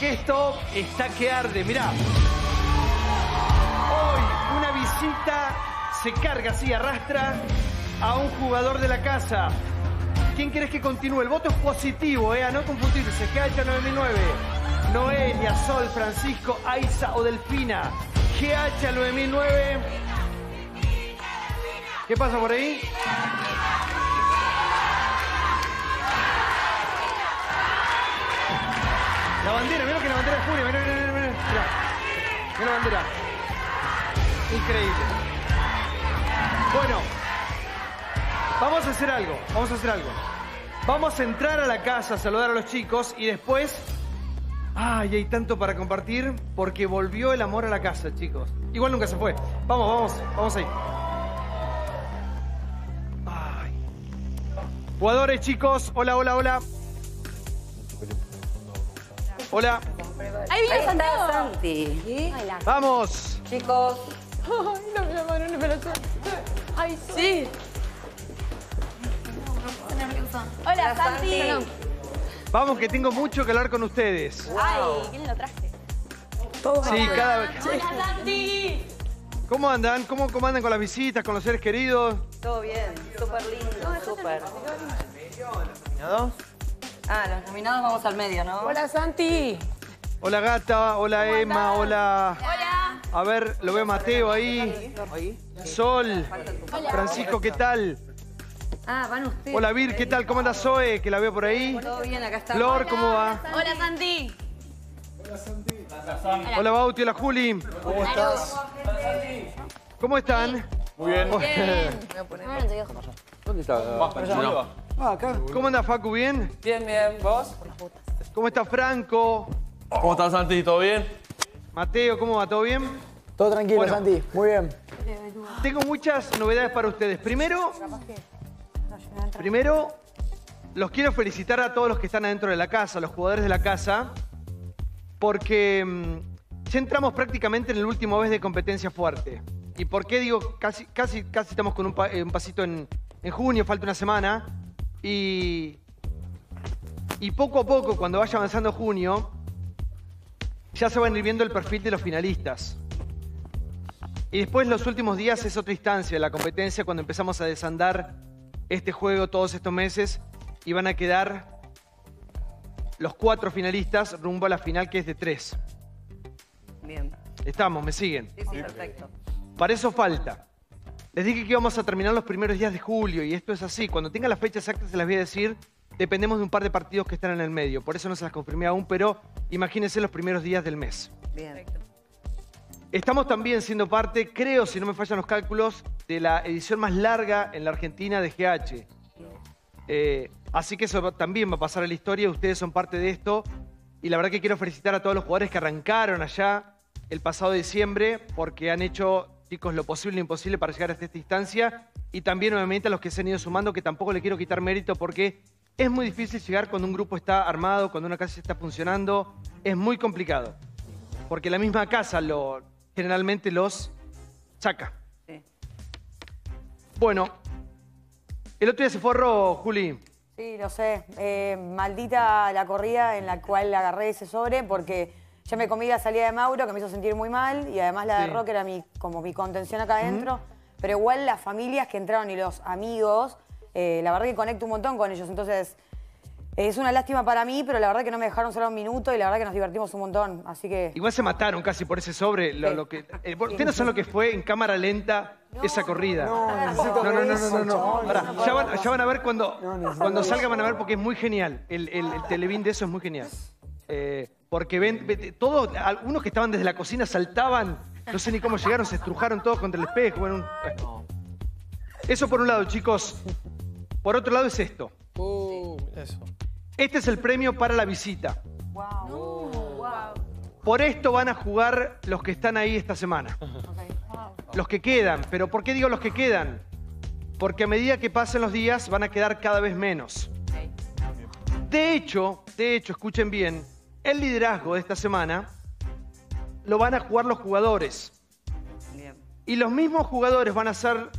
que esto está que arde. Mirá. Hoy una visita se carga así, arrastra a un jugador de la casa. ¿Quién querés que continúe? El voto es positivo, a no confundirse. GH9009, Noelia, Sol, Francisco, Aiza o Delfina. GH9009. ¿Qué pasa por ahí? La bandera, mirá que la bandera de furia, mirá la bandera. Increíble. Bueno, vamos a hacer algo, Vamos a entrar a la casa a saludar a los chicos y después... Ay, hay tanto para compartir porque volvió el amor a la casa, chicos. Igual nunca se fue. Vamos, vamos ahí. Ay. Jugadores, chicos, hola. Hola. Ahí viene Santi. ¿Sí? Vamos. Chicos. Ay, no me llamaron, Ay, sí. Hola, Santi. Vamos, que tengo mucho que hablar con ustedes. Wow. Ay, ¿quién lo traje? Todos. Sí, cada vez. Hola, Santi. ¿Cómo andan? ¿Cómo andan con las visitas, con los seres queridos? Todo bien, súper lindo, súper. ¿Nominados? Ah, los nominados vamos al medio, ¿no? Hola, Santi. Hola, Gata. Hola, Emma. Hola. Hola. A ver, lo veo Mateo ahí. Sol. Francisco, ¿qué tal? Ah, van ustedes. Hola, Vir, ¿qué tal? ¿Cómo anda Zoe? Que la veo por ahí. Todo bien, acá está. Flor, ¿cómo va? Hola, Santi. Hola, Santi. Hola, Bauti. Hola, Juli. ¿Cómo estás? ¿Cómo están? Muy bien. ¿Dónde está? Ah, acá. ¿Cómo anda Facu? ¿Bien? Bien, bien. ¿Vos? ¿Cómo está Franco? ¿Cómo estás, Santi? ¿Todo bien? Mateo, ¿cómo va? ¿Todo bien? Todo tranquilo, bueno, Santi. Muy bien. Tengo muchas novedades para ustedes. Primero, los quiero felicitar a todos los que están adentro de la casa, los jugadores de la casa, porque ya entramos prácticamente en el último mes de competencia fuerte. ¿Y por qué digo? Casi estamos con un pasito en junio, falta una semana. Y poco a poco, cuando vaya avanzando junio, ya se van a ir viendo el perfil de los finalistas. Y después, los últimos días, es otra instancia de la competencia, cuando empezamos a desandar este juego todos estos meses, y van a quedar los 4 finalistas rumbo a la final, que es de 3. Bien. Estamos, ¿me siguen? Sí, perfecto. Para eso falta. Les dije que íbamos a terminar los primeros días de julio, y esto es así. Cuando tenga la fecha exacta se las voy a decir. Dependemos de un par de partidos que están en el medio. Por eso no se las confirmé aún, pero imagínense los primeros días del mes. Bien. Perfecto. Estamos también siendo parte, creo, si no me fallan los cálculos, de la edición más larga en la Argentina de GH. Así que eso también va a pasar a la historia. Ustedes son parte de esto. Y la verdad que quiero felicitar a todos los jugadores que arrancaron allá el pasado diciembre, porque han hecho... chicos, lo posible e imposible para llegar hasta esta instancia, y también obviamente a los que se han ido sumando, que tampoco le quiero quitar mérito porque es muy difícil llegar cuando un grupo está armado, cuando una casa está funcionando, es muy complicado, porque la misma casa generalmente los saca. Sí. Bueno, el otro día se forró, Juli. Sí, lo sé, maldita la corrida en la cual agarré ese sobre porque... ya me comí la salida de Mauro, que me hizo sentir muy mal, y además la de Roque era como mi contención acá adentro. Pero igual las familias que entraron y los amigos, la verdad que conecto un montón con ellos. Entonces, es una lástima para mí, pero la verdad que no me dejaron solo un minuto y la verdad que nos divertimos un montón. Así que... igual se mataron casi por ese sobre. Ustedes no saben lo que fue en cámara lenta esa corrida. No. Ya van a ver cuando salga, van a ver, porque es muy genial. El televín de eso es muy genial. Porque todos, algunos que estaban desde la cocina saltaban, no sé ni cómo llegaron, se estrujaron todos contra el espejo. Eso por un lado, chicos. Por otro lado es esto. Este es el premio para la visita. Por esto van a jugar los que están ahí esta semana. Los que quedan. Pero ¿por qué digo los que quedan? Porque a medida que pasen los días van a quedar cada vez menos. De hecho, escuchen bien. El liderazgo de esta semana lo van a jugar los jugadores. Bien. Y los mismos jugadores van a ser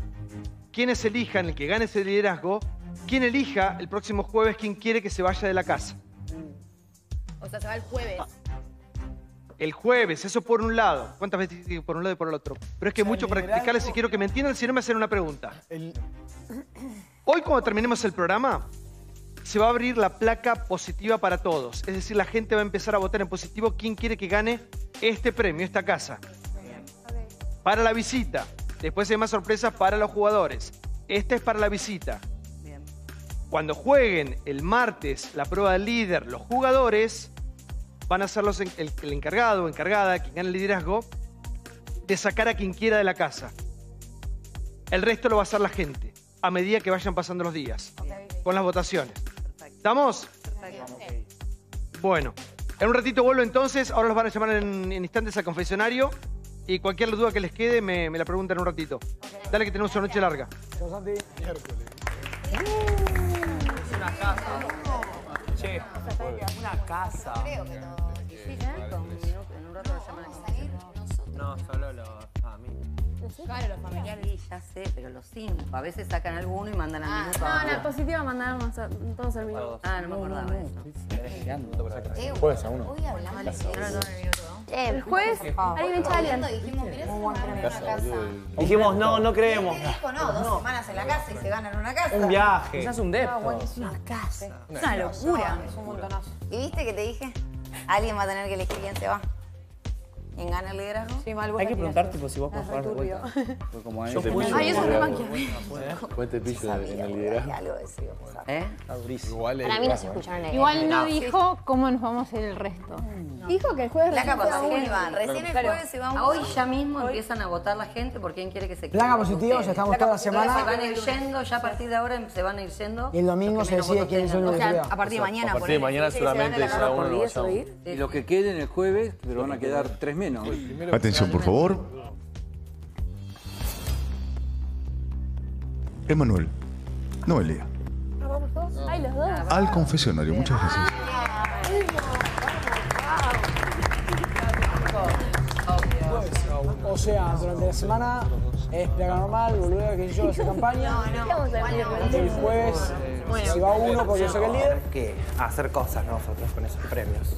quienes elijan, el que gane ese liderazgo, quien elija el próximo jueves quien quiere que se vaya de la casa. O sea, se va el jueves. el jueves, eso por un lado. ¿Cuántas veces digo por un lado y por el otro? Pero es que mucho practicarle si quiero que me entiendan, si no me hacen una pregunta. Hoy cuando terminemos el programa, se va a abrir la placa positiva para todos. Es decir, la gente va a empezar a votar en positivo quién quiere que gane este premio, esta casa. Para la visita. Después hay más sorpresas para los jugadores. Esta es para la visita. Cuando jueguen el martes la prueba del líder, los jugadores van a ser el encargado o encargada, quien gane el liderazgo, de sacar a quien quiera de la casa. El resto lo va a hacer la gente a medida que vayan pasando los días, con las votaciones. Perfecto. ¿Estamos? Perfecto. Bueno, en un ratito vuelvo entonces. Ahora los van a llamar en instantes al confesionario y cualquier duda que les quede me la preguntan en un ratito. Dale que tenemos una noche larga. Chau, Santi. Miércoles. Una casa. Che, una casa. Creo que no. Sí, en un rato lo no, solo los familiares. Claro, los familiares. Sí, ya sé, pero los 5. A veces sacan alguno y mandan al minuto. No, en la positiva mandaron todos al minuto. Ah, no me acordaba de eso. Jueves a uno. Hoy hablamos de el jueves, alguien en Challenge. Dijimos, mirá, se van a ganar una casa. Dijimos, no creemos. ¿Qué dijo? No, 2 semanas en la casa y se ganan una casa. Un viaje. Quizás un depto. Bueno, es una casa. Es una locura. Es un montonazo. ¿Y viste que te dije? Alguien va a tener que elegir quién se va. ¿Quién gana el liderazgo? Sí, mal, hay que preguntarte si vos podés jugar de vuelta. Como yo puse. Ay, eso es maquiavélico. Fue te pillo en el liderazgo. Algo de eso. ¿Eh? Para mí no se escucharon ellos. Igual no dijo cómo nos vamos a ir el resto. Dijo que el jueves la capa iba. Recién el jueves se va un. Hoy ya mismo empiezan a votar la gente por quién quiere que se quede. Placa positiva, ya estamos toda la semana. Se van a ir yendo, ya a partir de ahora se van a ir yendo. Y el domingo se decide quién es el liderazgo. A partir de mañana. A partir de mañana solamente se va uno. Y los que queden el jueves, pero van a quedar 3 menos. Atención, por favor. Emanuel, Noelia. ¿Vamos todos? Ay, los dos. Al confesionario, muchas gracias. O sea, durante la semana es placa normal, boludo, que yo esa campaña. No. El jueves, si va uno porque yo soy el líder. ¿Qué? Hacer cosas nosotros con esos premios.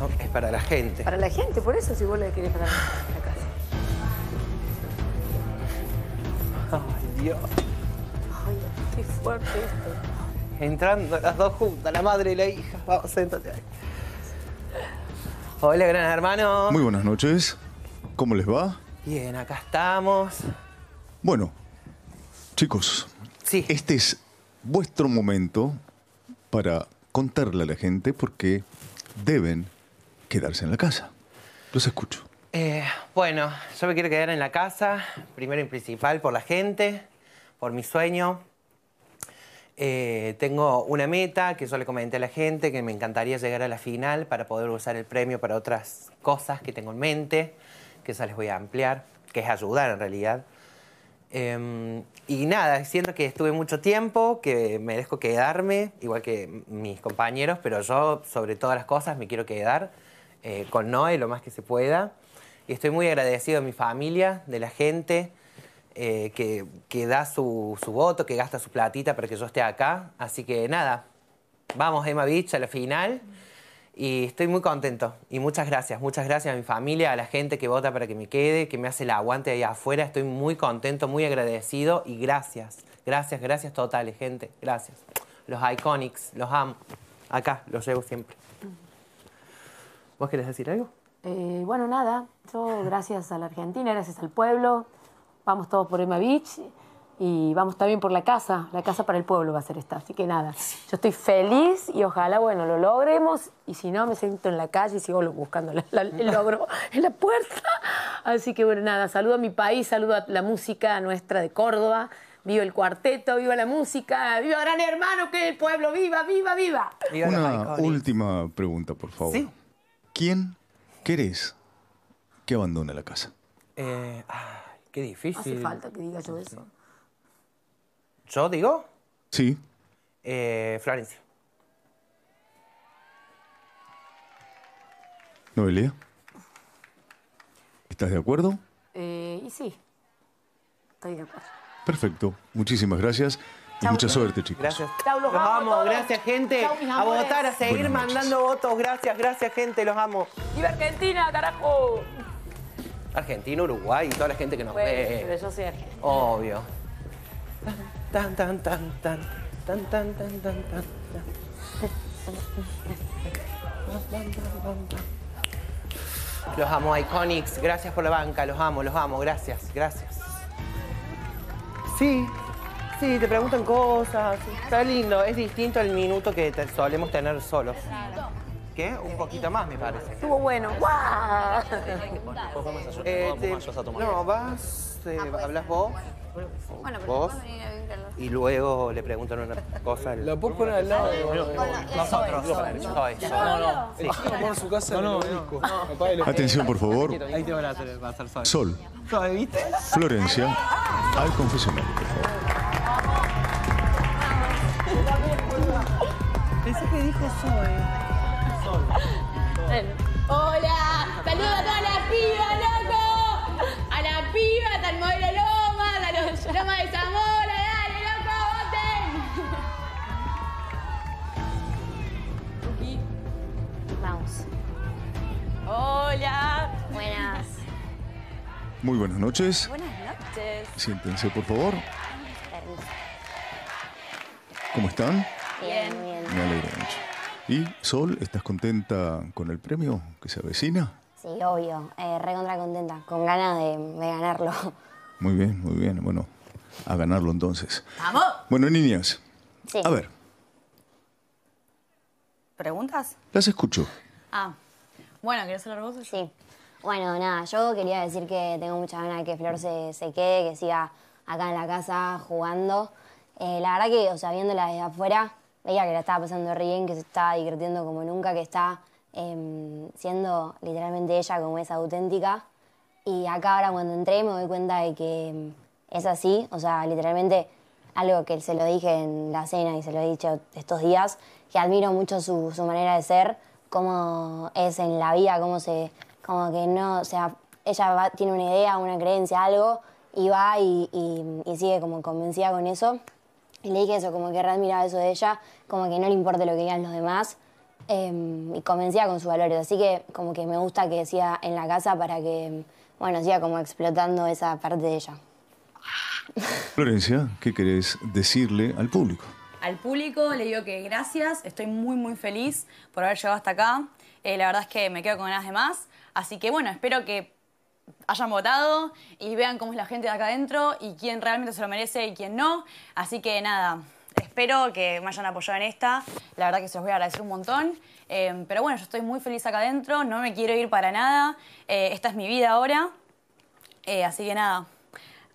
No, es para la gente. Para la gente, por eso si vos le querés para la casa. Ay, Dios. Ay, qué fuerte esto. Entrando las dos juntas, la madre y la hija. Vamos, séntate ahí. Hola, Gran Hermano. Muy buenas noches. ¿Cómo les va? Bien, acá estamos. Bueno, chicos. Sí. Este es vuestro momento para contarle a la gente por qué deben quedarse en la casa. Los escucho. Bueno, yo me quiero quedar en la casa, primero y principal, por la gente, por mi sueño. Tengo una meta que yo le comenté a la gente, que me encantaría llegar a la final para poder usar el premio para otras cosas que tengo en mente, que ya les voy a ampliar, que es ayudar en realidad. Y nada, siento que estuve mucho tiempo, que merezco quedarme, igual que mis compañeros, pero yo, sobre todas las cosas, me quiero quedar con Noé lo más que se pueda. Y estoy muy agradecido de mi familia, de la gente que da su voto, que gasta su platita para que yo esté acá. Así que nada, vamos Emma Beach a la final. Y estoy muy contento. Y muchas gracias a mi familia, a la gente que vota para que me quede, que me hace el aguante ahí afuera. Estoy muy contento, muy agradecido y gracias. Gracias, gracias totales, gente. Gracias. Los Iconics, los amo. Acá, los llevo siempre. ¿Vos querés decir algo? Bueno, nada. Yo gracias a la Argentina, gracias al pueblo. Vamos todos por Emma Beach. Y vamos también por la casa para el pueblo va a ser esta. Así que nada, yo estoy feliz y ojalá, bueno, lo logremos. Y si no, me siento en la calle y sigo buscando el logro en la puerta. Así que bueno, nada, saludo a mi país, saludo a la música nuestra de Córdoba. Viva el cuarteto, viva la música, viva Gran Hermano, que el pueblo, viva, viva, viva. Una última pregunta, por favor. ¿Sí? ¿Quién querés que abandone la casa? Qué difícil. Hace falta que diga yo eso. ¿Yo digo? Sí. Florencia. Noelia. ¿Estás de acuerdo? Y sí. Estoy de acuerdo. Perfecto. Muchísimas gracias. Chau, mucha suerte, chicos. Gracias. Chau, los amo todos. Gracias, gente. Chau, a votar, a seguir mandando votos. Gracias, gracias, gente. Los amo. ¡Viva Argentina, carajo! Argentina, Uruguay y toda la gente que nos ve. Pero yo soy argentina. Obvio. Tan, tan, tan, tan, tan, tan, tan, tan, tan. Los amo, Iconics. Gracias por la banca. Los amo. Gracias, gracias. Sí, sí, te preguntan cosas. Está lindo. Es distinto al minuto que solemos tener solos. ¿Qué? Un poquito más, me parece. Estuvo bueno. ¡Guau! No, vas... ¿Hablas vos? Bueno, pero vos y luego le preguntan una cosa. La puedes poner al lado de nosotros. No, su casa. No. Atención, por favor. Ahí te van a pasar Sol. Sol. Sol, ¿viste? Florencia, al confesionario, por favor. Pensé que dijo Zoe. Sol. Hola. Saludos a todas las pibas, loco. A la piba tan modelo loco. Llama de Zamora, dale, loco, voten. Uki. Vamos. Hola. Buenas. Muy buenas noches. Buenas noches. Siéntense, por favor. ¿Cómo están? Bien. Me alegro mucho. ¿Y Sol, estás contenta con el premio que se avecina? Sí, obvio. Recontra contenta. Con ganas de ganarlo. Muy bien, muy bien. Bueno, a ganarlo entonces. ¡Vamos! Bueno, niñas, sí. A ver. ¿Preguntas? Las escucho. Ah, bueno, ¿querés hablar vos? Sí. Bueno, nada, yo quería decir que tengo mucha ganas de que Flor se quede, que siga acá en la casa jugando. La verdad que, o sea, viéndola desde afuera, veía que la estaba pasando re bien, que se estaba divirtiendo como nunca, que está siendo literalmente ella como es auténtica. Y acá ahora cuando entré me doy cuenta de que es así, o sea, literalmente algo que se lo dije en la cena y se lo he dicho estos días, que admiro mucho su manera de ser, cómo es en la vida, cómo se, como que no, o sea, ella va, tiene una idea, una creencia, algo, y va y sigue como convencida con eso. Y le dije eso, como que admiraba eso de ella, como que no le importa lo que digan los demás, y convencida con sus valores. Así que como que me gusta que siga en la casa para que... Bueno, siga como explotando esa parte de ella. Florencia, ¿qué querés decirle al público? Al público le digo que gracias. Estoy muy, muy feliz por haber llegado hasta acá. La verdad es que me quedo con ganas de más. Así que, bueno, espero que hayan votado y vean cómo es la gente de acá adentro y quién realmente se lo merece y quién no. Así que, nada, espero que me hayan apoyado en esta. La verdad que se los voy a agradecer un montón. Pero bueno, yo estoy muy feliz acá adentro, no me quiero ir para nada. Esta es mi vida ahora. Así que nada,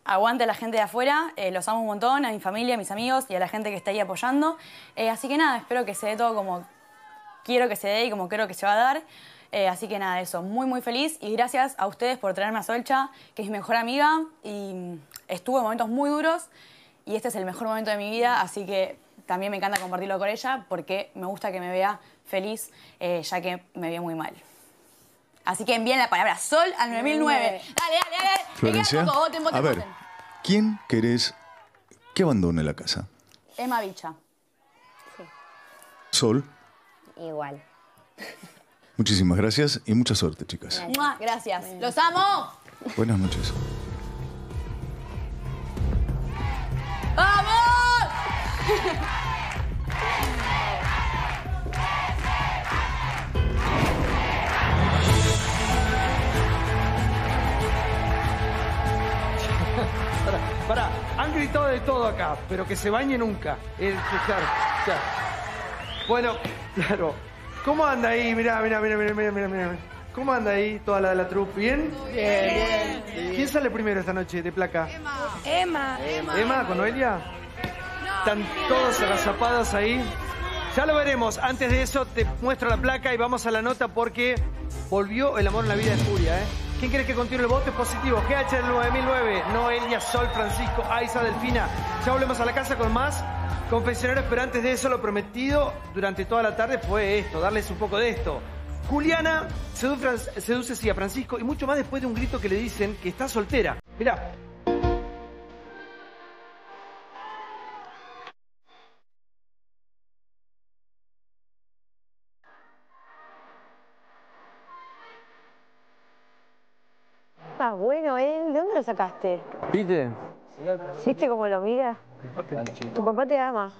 aguante a la gente de afuera. Los amo un montón, a mi familia, a mis amigos y a la gente que está ahí apoyando. Así que nada, espero que se dé todo como quiero que se dé y como creo que se va a dar. Así que nada, eso, muy, muy feliz. Y gracias a ustedes por traerme a Solcha, que es mi mejor amiga. Y estuvo en momentos muy duros y este es el mejor momento de mi vida. Así que también me encanta compartirlo con ella porque me gusta que me vea feliz, ya que me vio muy mal. Así que envíen la palabra Sol al 9009. Dale. Florencia, voten. A ver, ¿quién querés que abandone la casa? Emma Beach. Sí. Sol. Igual. Muchísimas gracias y mucha suerte, chicas. Gracias. ¡Los amo! Buenas noches. ¡Vamos! Pará, han gritado de todo acá, pero que se bañe nunca. Claro. Bueno, claro. ¿Cómo anda ahí? Mirá. ¿Cómo anda ahí toda la troupe? ¿Bien? Bien. ¿Quién sale primero esta noche de placa? Emma. ¿Emma con Noelia? Están todos agazapados ahí. Ya lo veremos. Antes de eso te muestro la placa y vamos a la nota porque volvió el amor en la vida de Julia, ¿eh? ¿Quién quiere que continúe el voto? Es positivo. GH9009, Noelia, Sol, Francisco, Aiza, Delfina. Ya volvemos a la casa con más confesionarios, pero antes de eso lo prometido durante toda la tarde fue esto, darles un poco de esto. Juliana seduce sí, a Francisco y mucho más después de un grito que le dicen que está soltera. Mirá. más bueno, ¿eh? ¿De dónde lo sacaste? ¿Viste? ¿Viste cómo lo mira? Tu papá te ama.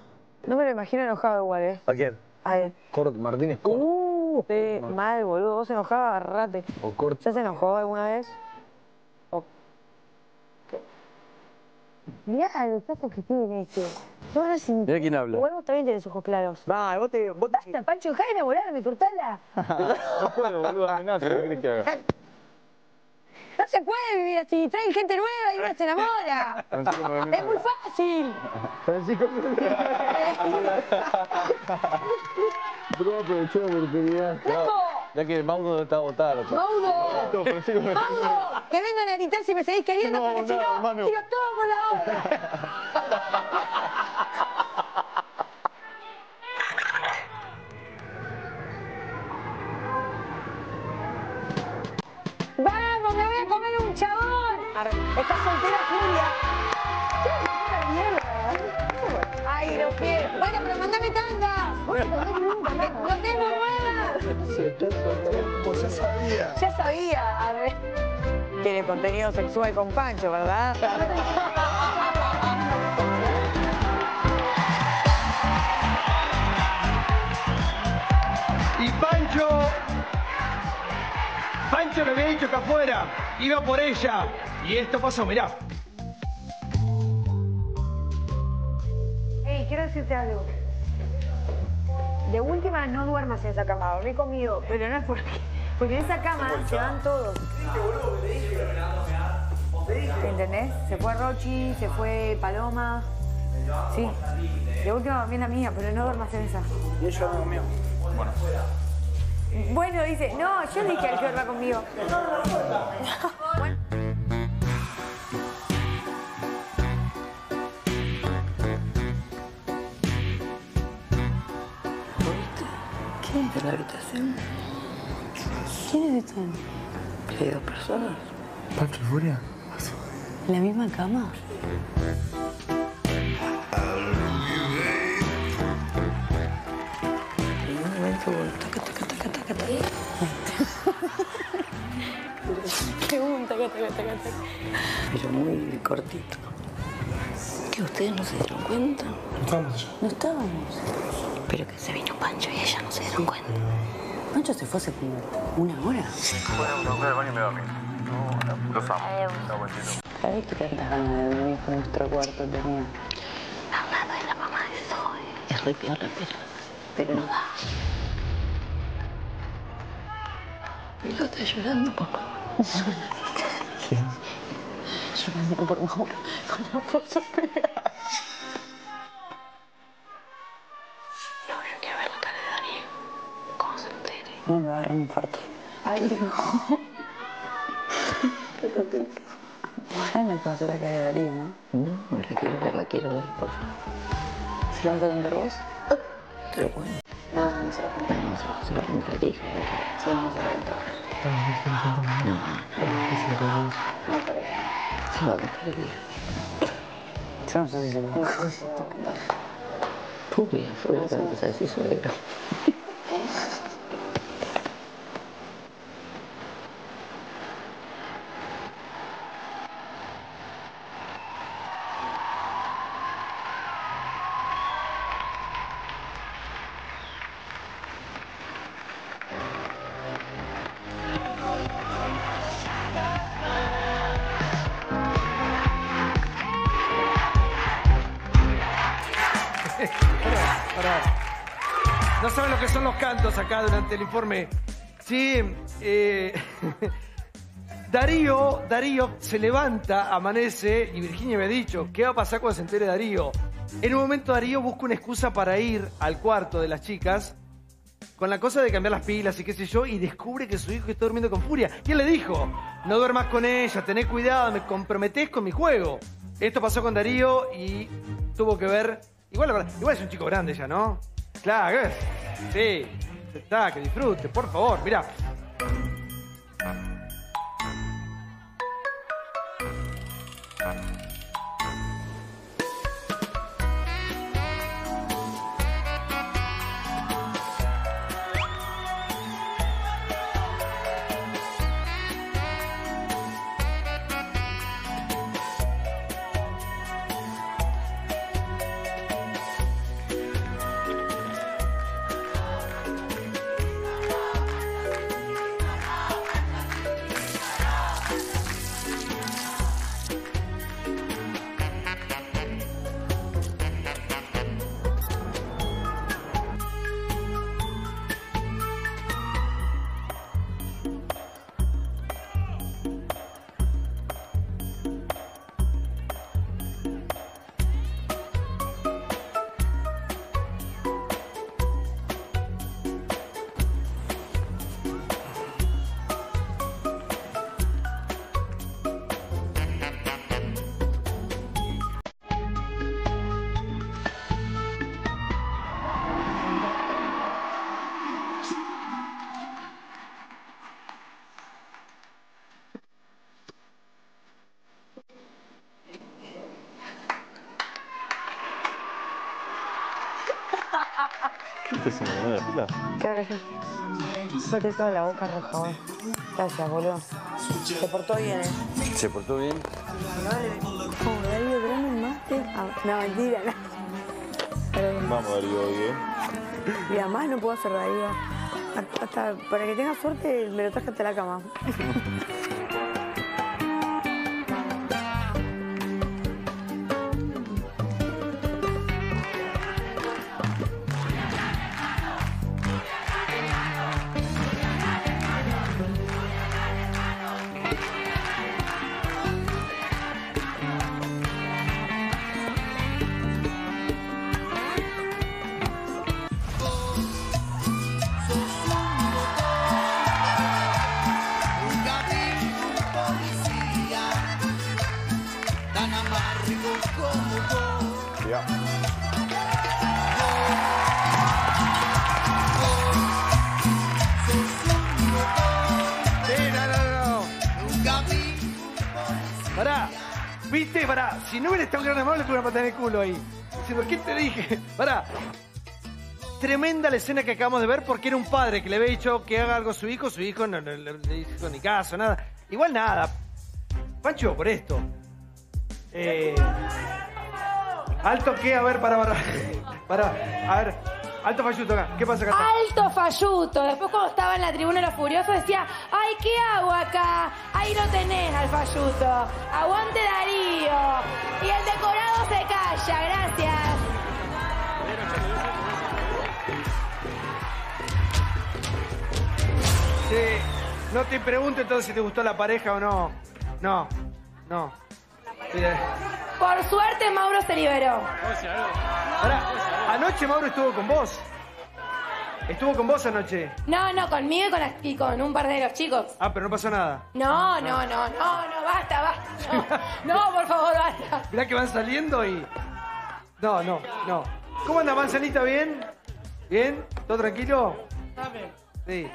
No me lo imagino enojado igual, ¿eh? ¿A quién? A él. Cort, Martínez Cort. Sí, mal, boludo. Vos enojabas, agarrate. O Cort. ¿Ya se enojó alguna vez? O... Mirá los tazos que tiene este. Mirá quién habla. Igual vos también tenés ojos claros. Va, vos te... ¡Basta, Pancho! ¡Dejá de enamorarme, cortala! No puedo, boludo. Amenaza. ¿Qué crees que haga? No se puede vivir así, traen gente nueva y uno se enamora. Es muy fácil. Francisco, bro, aprovechó la oportunidad. Ya que Mauro no está votado. ¡Mauro! ¡Mauro! ¡Que vengan a gritar si me seguís queriendo! No, porque no, hermano. ¡Tiro todo por la obra! ¡Vamos, me voy a comer un chabón! Está soltera, Julia. ¡Qué mierda! ¡Ay, los pies! Bueno, pero mandame tandas. ¡No tengo nada! Se está soltando, ya sabía. Ya sabía. Arre. Tiene contenido sexual con Pancho, ¿verdad? Y Pancho... Pancho le había dicho que afuera iba por ella. Y esto pasó, mirá. Hey, quiero decirte algo. De última, no duermas en esa cama. Dormí conmigo, pero no es porque en esa cama se van todos. ¿Entendés? Se fue Rochi, se fue Paloma. Sí. De última dormí en la mía, pero no duermas en esa. Y ella dormió. Bueno. Bueno, dice, no, yo le dije al que duerma conmigo. ¿Quién entra a la habitación? ¿Quiénes están? Hay dos personas. ¿Pancho y Furia? ¿En la misma cama? En un momento, pero muy cortito. ¿Que ustedes no se dieron cuenta? No estábamos. No estábamos. Pero que se vino Pancho y ella no se dieron cuenta. Pancho se fue hace como una hora. Bueno, voy al baño y me dormí. No, los amo. ¿Sabés qué tantas ganas de dormir con nuestro cuarto tenía? Hablando de la mamá de Zoe. Es re peor la perra. Pero no da. Nico está llorando por Mauro. ¿Quién? Llorando por Mauro con la foto pegada. No, yo quiero ver la cara de Darío. ¿Cómo se entere? No, me va a dar un infarto. Ay, no. Ay, me conoce la cara de Darío, ¿no? No, la quiero ver, por favor. ¿Se la vas a contar vos? Pero bueno. No saben lo que son los cantos acá durante el informe. Sí, Darío se levanta, amanece, y Virginia me ha dicho, ¿qué va a pasar cuando se entere Darío? En un momento Darío busca una excusa para ir al cuarto de las chicas, con la cosa de cambiar las pilas y qué sé yo, y descubre que su hijo está durmiendo con Furia. Y él le dijo, no duermas con ella, tenés cuidado, me comprometés con mi juego. Esto pasó con Darío y tuvo que ver... Igual es un chico grande ya, ¿no? Claro, ¿ves? Sí. Está, que disfrute, por favor, mirá. ¿Viste si me ganó la pila? Claro que sí. Yo te toda la boca roja hoy. Gracias, boludo. Se portó bien, ¿eh? ¿Se portó bien? Vamos, Darío, ¿verán el máster? No, mentira, no. Vamos, Darío, bien. Y además no puedo hacer Darío. Hasta para que tenga suerte me lo traje hasta la cama. ¿Viste? Pará, si no hubiera estado Gran Hermano, le tuve una patada en el culo ahí. Diciendo, ¿qué te dije? Pará. Tremenda la escena que acabamos de ver porque era un padre que le había dicho que haga algo a su hijo no le hizo ni caso, nada. Igual nada. Pancho, por esto. Alto que, a ver, pará. A ver, alto falluto acá. ¿Qué pasa acá? Alto falluto. Después cuando estaba en la tribuna los furiosos decía, ay, ¿qué hago acá? Ahí lo tenés al falluto. Aguante Darío. Y el decorado se calla, gracias. Sí, no te pregunto entonces si te gustó la pareja o no. No, no. Mira. Por suerte Mauro se liberó. Ahora, anoche Mauro estuvo con vos. ¿Estuvo con vos anoche? No, no, conmigo y con un par de los chicos. Ah, pero no pasó nada. No, basta. No, por favor, basta. Mirá que van saliendo y... No. ¿Cómo anda, Manzanita? ¿Bien? ¿Bien? ¿Todo tranquilo? Sí.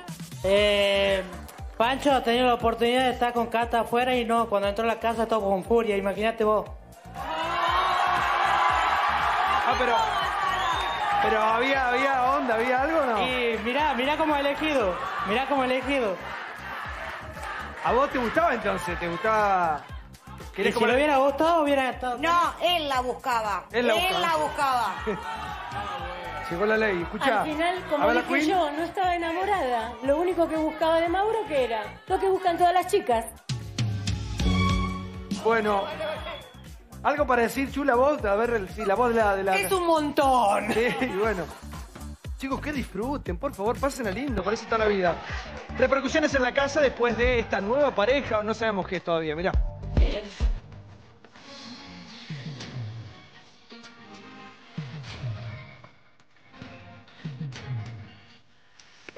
Pancho ha tenido la oportunidad de estar con Cata afuera y no, cuando entró a la casa todo con furia, imagínate vos. Ah, pero había onda, había algo, ¿o no? Y mirá cómo he elegido, ¿A vos te gustaba entonces? ¿Te gustaba? ¿Y si lo hubiera gustado, hubiera estado? No, él la buscaba. Llegó la ley, escuchá. Al final, como dije yo, no estaba enamorada. Lo único que buscaba de Mauro, ¿qué era? Lo que buscan todas las chicas. Bueno, algo para decir, Chula, vos, a ver, sí, la voz de la... ¡Es un montón! Sí, bueno. Chicos, que disfruten, por favor, pasen a lindo, para eso está la vida. Repercusiones en la casa después de esta nueva pareja, no sabemos qué es todavía, mirá.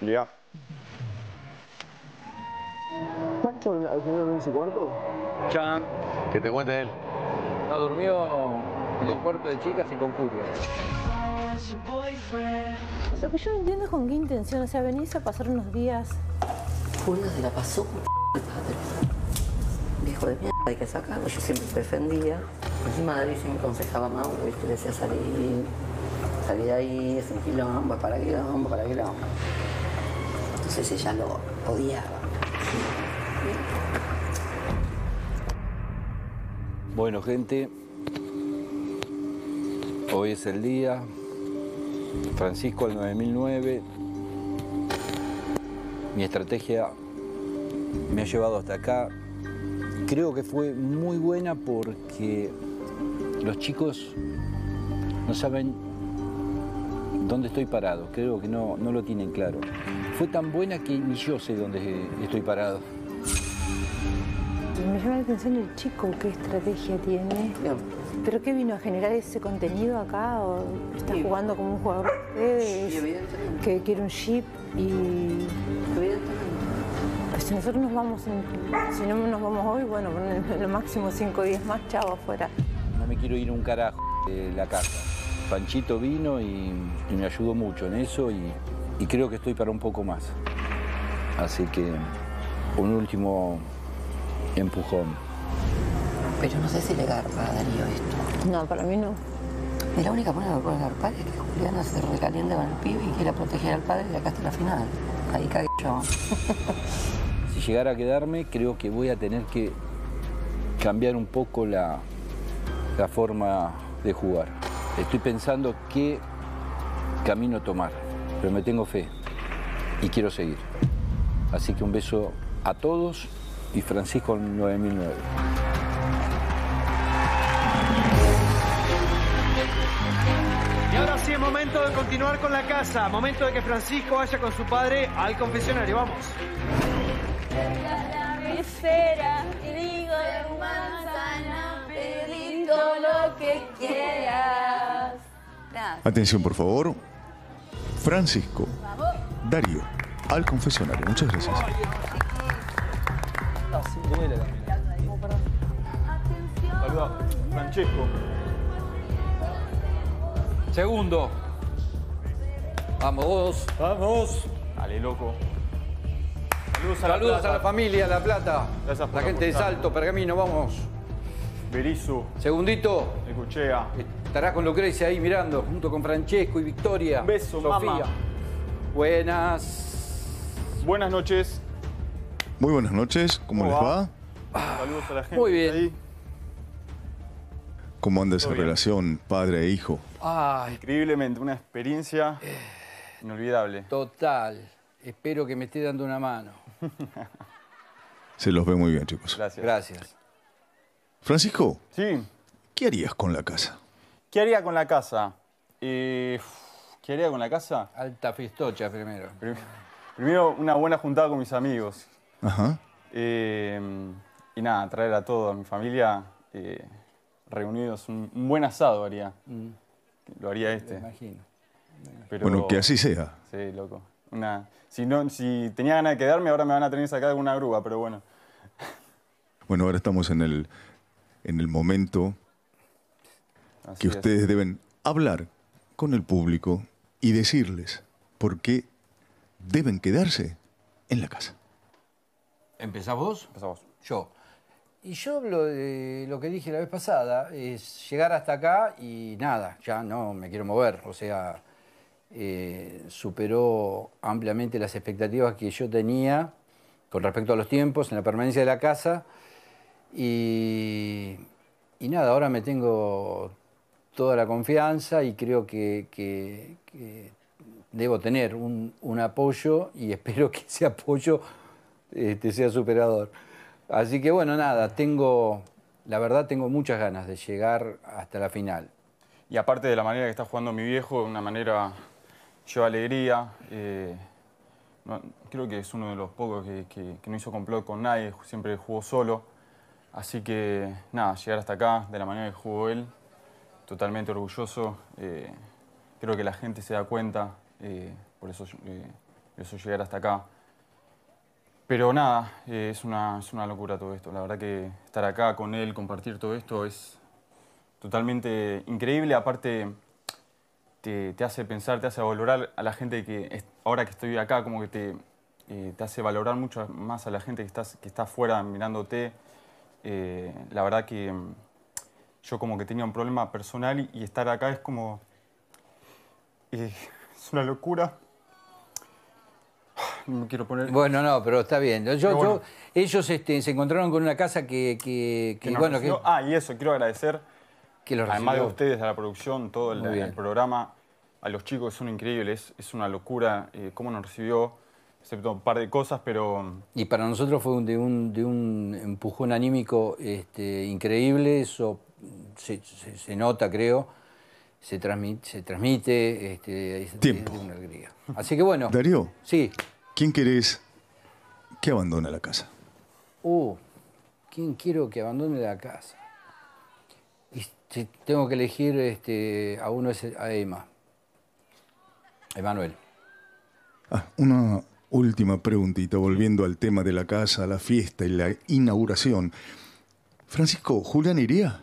Ya. ¿Pancho al final en ese cuarto? Chan. Que te cuente él. No, durmió en el cuarto de chicas y con curia. Lo que yo no entiendo es con qué intención. O sea, venís a pasar unos días. Julio se la pasó con el padre. Viejo de mierda, hay que sacarlo. Yo siempre defendía. Encima Darío se me aconsejaba a Mauro, ¿viste? Le decía salir de ahí, es un quilombo, para quilombo. Entonces ella lo odiaba. Bueno, gente, hoy es el día. Francisco al 9009. Mi estrategia me ha llevado hasta acá. Creo que fue muy buena porque los chicos no saben dónde estoy parado. Creo que no lo tienen claro. Fue tan buena que ni yo sé dónde estoy parado. Me llama la atención el chico, qué estrategia tiene. No. ¿Pero qué vino a generar ese contenido acá? ¿O está jugando como un jugador de ustedes? Que quiere un jeep y... Pues si nosotros nos vamos, si no nos vamos hoy, bueno, lo máximo 5 días más, chavo, afuera. No me quiero ir un carajo de la casa. Panchito vino y me ayudó mucho en eso y creo que estoy para un poco más. Así que un último empujón. Pero no sé si le garpa a Darío esto. No, para mí no. Y la única manera que puede agarpar es que Juliana se recaliente con el pibe y quiera proteger al padre de acá hasta la final. Ahí cagué yo. Si llegara a quedarme, creo que voy a tener que cambiar un poco la forma de jugar. Estoy pensando qué camino tomar, pero me tengo fe y quiero seguir. Así que un beso a todos y Francisco 9009. Y ahora sí es momento de continuar con la casa, momento de que Francisco vaya con su padre al confesionario, vamos. Espera, digo de manzana, pedito lo que quieras. Atención, por favor. Francisco, Darío, al confesionario. Muchas gracias. Atención. Francesco. Segundo. Vamos. Vamos. Dale, loco. Saludos a la familia, a La Plata. Gracias por la gente de Salto, Pergamino, vamos. Berizo. Segundito. Escuchea. Estarás con Lucrecia ahí mirando, junto con Francesco y Victoria. Un beso, Sofía. Mamá. Buenas noches. Muy buenas noches. ¿Cómo les va? Saludos a la gente. Muy bien. Ahí. ¿Cómo anda esa relación padre e hijo? Ay, increíblemente, una experiencia inolvidable. Total. Espero que me esté dando una mano. Se los ve muy bien, chicos. Gracias. Gracias. Francisco. Sí. ¿Qué harías con la casa? ¿Qué haría con la casa? ¿Qué haría con la casa? Alta fistocha primero. Primero una buena juntada con mis amigos. Ajá. Y nada, traer a toda mi familia reunidos. Un buen asado haría. Mm. Lo haría Me imagino. Pero, bueno, que así sea. Sí, loco. Si tenía ganas de quedarme, ahora me van a tener que sacar de una grúa, pero bueno. Bueno, ahora estamos en el momento así que ustedes deben hablar con el público y decirles por qué deben quedarse en la casa. ¿Empezás vos? Empezás vos. Yo. Y yo hablo de lo que dije la vez pasada, es llegar hasta acá y nada, ya no me quiero mover, o sea... superó ampliamente las expectativas que yo tenía con respecto a los tiempos en la permanencia de la casa y nada, ahora me tengo toda la confianza y creo que debo tener un apoyo y espero que ese apoyo sea superador. Así que bueno, nada, la verdad tengo muchas ganas de llegar hasta la final. Y aparte de la manera que está jugando mi viejo, de una manera... lleva alegría. Creo que es uno de los pocos que no hizo complot con nadie, siempre jugó solo. Así que, nada, llegar hasta acá de la manera que jugó él, totalmente orgulloso. Creo que la gente se da cuenta, por eso llegar hasta acá. Pero nada, es una locura todo esto. La verdad que estar acá con él, compartir todo esto es totalmente increíble. Aparte... Te hace pensar, te hace valorar a la gente que ahora que estoy acá, como que te hace valorar mucho más a la gente que está afuera mirándote. La verdad que yo como que tenía un problema personal y estar acá es como... es una locura. No me quiero poner... Bueno, no, pero está bien. Ellos se encontraron con una casa que Ah, y eso, quiero agradecer... Además de ustedes, a la producción, todo el programa, a los chicos son increíbles, es una locura cómo nos recibió, excepto un par de cosas, pero... Y para nosotros fue de un empujón anímico increíble, eso se nota, creo, se transmite... Tiempo. De una alegría. Así que bueno... Darío, sí. ¿Quién querés que abandone la casa? ¿Quién quiero que abandone la casa? Si tengo que elegir a uno es a Emma. Emanuel. Una última preguntita, volviendo al tema de la casa, la fiesta y la inauguración. Francisco, ¿Julián iría?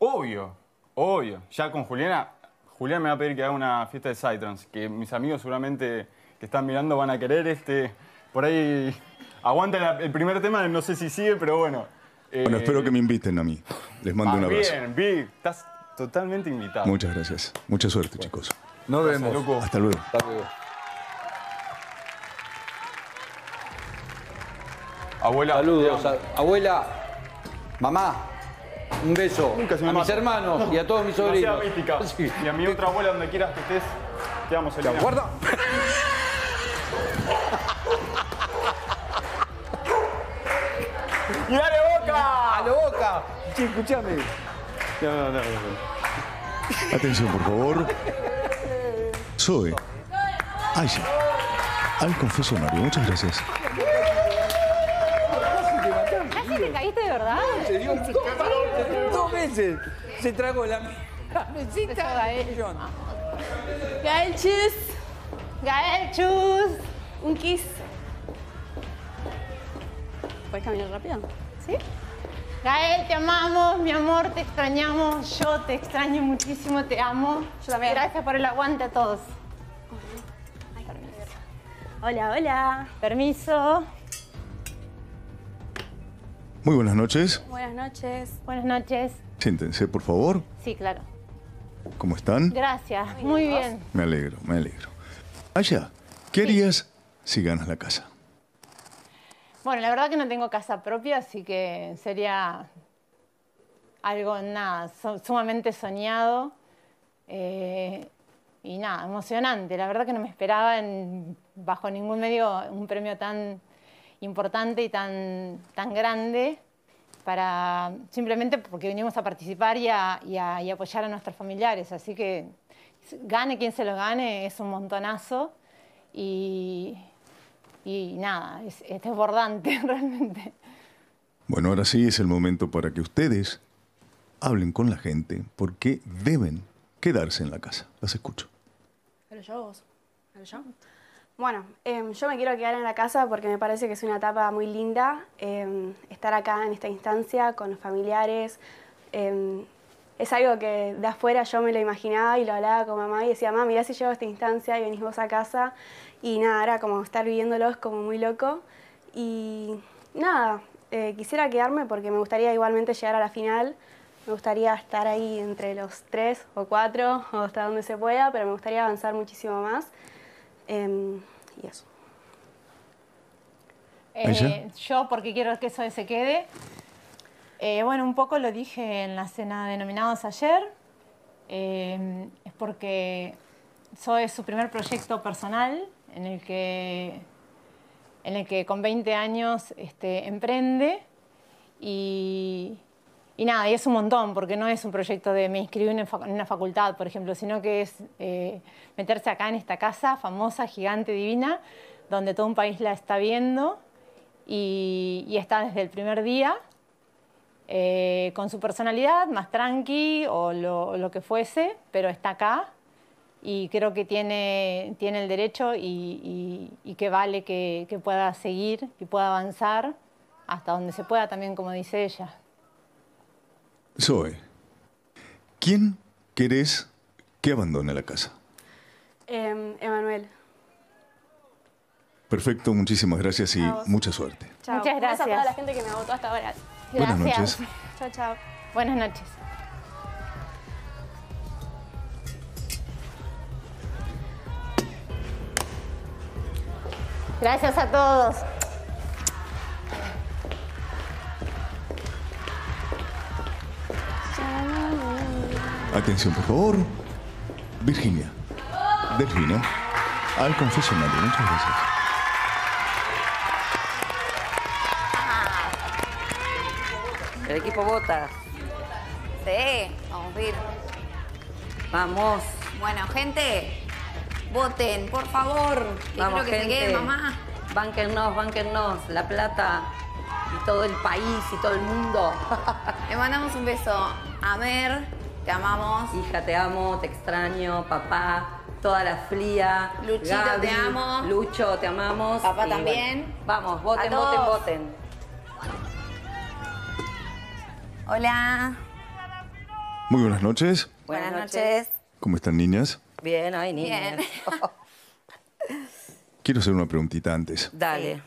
Obvio, obvio. Ya con Julián me va a pedir que haga una fiesta de Psytrance, que mis amigos seguramente que están mirando van a querer. Por ahí aguanta el primer tema, no sé si sigue, pero bueno. Bueno, espero que me inviten a mí. Les mando un abrazo. Bien, Vic. Estás totalmente invitado. Muchas gracias. Mucha suerte, chicos. Nos vemos. Loco. Hasta luego. Hasta luego. Abuela. Saludos. Abuela, mamá, un beso. Nunca se me a mis hermanos y a todos mis sobrinos. No sea mística. Sí. Y a mi otra abuela, donde quieras que estés, te vamos a eliminar. Guarda. ¡Y dale boca! ¡A la boca! Che, escuchame. No. Atención, por favor. Zoe. Aiza. Al confesionario. Muchas gracias. ¿Casi te caíste de verdad? Se dio un chicharrón. 2 veces. Se tragó la mesita. Gael, chus. Gael, chus. Un kiss. ¿Puedes caminar rápido? ¿Sí? Gael, te amamos, mi amor, te extrañamos. Yo te extraño muchísimo, te amo. Yo también. Gracias por el aguante a todos. Ay, permiso. Hola, hola. Permiso. Muy buenas noches. Buenas noches. Buenas noches. Siéntense, por favor. Sí, claro. ¿Cómo están? Gracias, muy bien. Me alegro, me alegro. Aiza, ¿qué harías si ganas la casa? Bueno, la verdad que no tengo casa propia, así que sería algo, nada, sumamente soñado y nada, emocionante. La verdad que no me esperaba bajo ningún medio un premio tan importante y tan grande, para, simplemente porque vinimos a participar y apoyar a nuestros familiares. Así que gane quien se lo gane, es un montonazo y... Y nada, es desbordante realmente. Bueno, ahora sí es el momento para que ustedes hablen con la gente porque deben quedarse en la casa. Las escucho. ¿Pero yo vos? ¿Pero yo? Bueno, yo me quiero quedar en la casa porque me parece que es una etapa muy linda. Estar acá en esta instancia con los familiares. Es algo que de afuera yo me lo imaginaba y lo hablaba con mamá y decía, mamá, mirá si llego a esta instancia y venís vos a casa. Y nada, era como estar viviéndolo, es como muy loco. Y nada, quisiera quedarme porque me gustaría igualmente llegar a la final. Me gustaría estar ahí entre los 3 o 4 o hasta donde se pueda, pero me gustaría avanzar muchísimo más. Y eso. Yo, porque quiero que eso se quede. Bueno, un poco lo dije en la cena de nominados ayer. Es porque Zoe es su primer proyecto personal en el que con 20 años emprende y nada, y es un montón porque no es un proyecto de me inscribí en una facultad, por ejemplo, sino que es meterse acá en esta casa famosa, gigante, divina, donde todo un país la está viendo y está desde el primer día con su personalidad, más tranqui o lo que fuese, pero está acá. Y creo que tiene el derecho y que vale que pueda seguir, que pueda avanzar hasta donde se pueda también, como dice ella. Zoe, ¿quién querés que abandone la casa? Emanuel. Perfecto, muchísimas gracias y mucha suerte. Chao. Muchas gracias. Gracias a toda la gente que me votó hasta ahora. Gracias. Buenas noches. Chao, chao. Buenas noches. Gracias a todos. Atención, por favor. Virginia. Delfina. Al confesionario. Muchas gracias. El equipo vota. Sí, vamos a ir. Vamos. Bueno, gente. Voten, por favor. Vamos, que gente. Se quede, mamá. Bánquennos, bánquennos. La Plata y todo el país y todo el mundo. Le mandamos un beso a Mer. Te amamos. Hija, te amo, te extraño. Papá, toda la Flia. Luchito, Gaby, te amo. Lucho, te amamos. Papá y también. Bueno, vamos, voten, voten, voten. Hola. Muy buenas noches. Buenas noches. ¿Cómo están, niñas? Bien, ay, niñas. Bien. Quiero hacer una preguntita antes. Dale.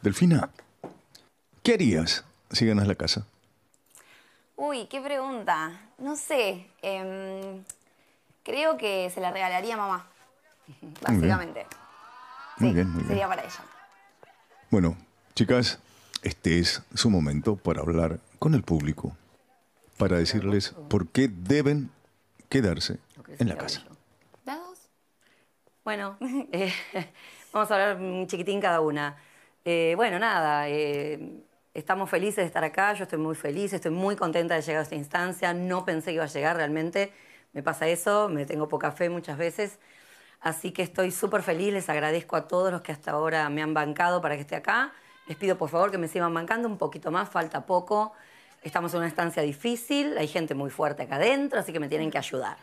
Delfina, ¿qué harías si ganas la casa? Uy, qué pregunta. No sé. Creo que se la regalaría a mamá, básicamente. Muy bien. Sí, muy bien, muy bien. Sería para ella. Bueno, chicas, este es su momento para hablar con el público, para decirles por qué deben quedarse en la casa. ¿Dados? Bueno, vamos a hablar un chiquitín cada una. Bueno, nada, estamos felices de estar acá, yo estoy muy feliz, estoy muy contenta de llegar a esta instancia, no pensé que iba a llegar realmente, me pasa eso, me tengo poca fe muchas veces, así que estoy súper feliz, les agradezco a todos los que hasta ahora me han bancado para que esté acá, les pido por favor que me sigan bancando un poquito más, falta poco, estamos en una instancia difícil, hay gente muy fuerte acá adentro, así que me tienen que ayudar.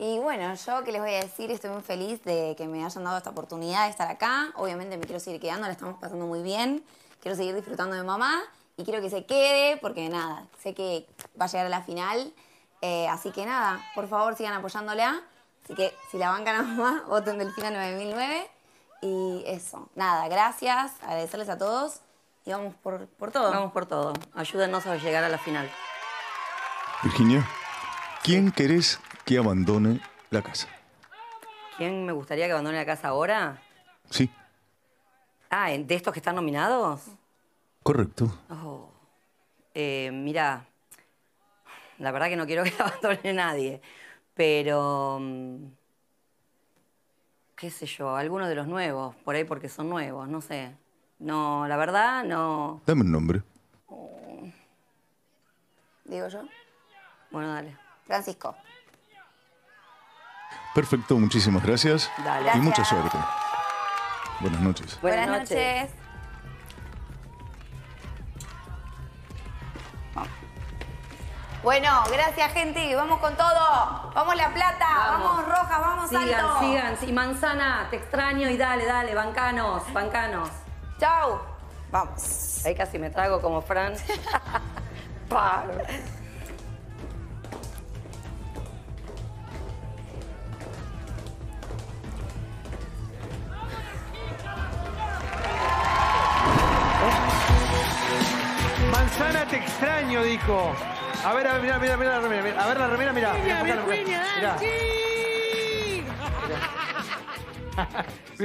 Y bueno, yo qué les voy a decir, estoy muy feliz de que me hayan dado esta oportunidad de estar acá. Obviamente me quiero seguir quedando, la estamos pasando muy bien. Quiero seguir disfrutando de mamá y quiero que se quede porque nada, sé que va a llegar a la final. Así que nada, por favor sigan apoyándola. Así que si la bancan a mamá, voten Delfina 9009. Y eso, nada, gracias, agradecerles a todos y vamos por todo. Vamos por todo, ayúdennos a llegar a la final. Virginia, ¿quién querés que abandone la casa? ¿Quién me gustaría que abandone la casa ahora? Sí. Ah, ¿de estos que están nominados? Correcto. Oh. Mira, la verdad que no quiero que abandone nadie, pero... qué sé yo, algunos de los nuevos, por ahí porque son nuevos, no sé. No, la verdad, no... Dame un nombre. Oh. ¿Digo yo? Bueno, dale. Francisco. Perfecto, muchísimas gracias. Dale. Gracias. Y mucha suerte. Buenas noches. Buenas noches. Bueno, gracias, gente. Vamos con todo. Vamos La Plata, vamos Roja, vamos Alto. Sigan. Y Manzana, te extraño y dale, bancanos. Chau. Vamos. Ahí casi me trago como Fran. Manzana, te extraño, dijo. A ver, mira la remera, a ver la remera, mira. Virginia, mirá.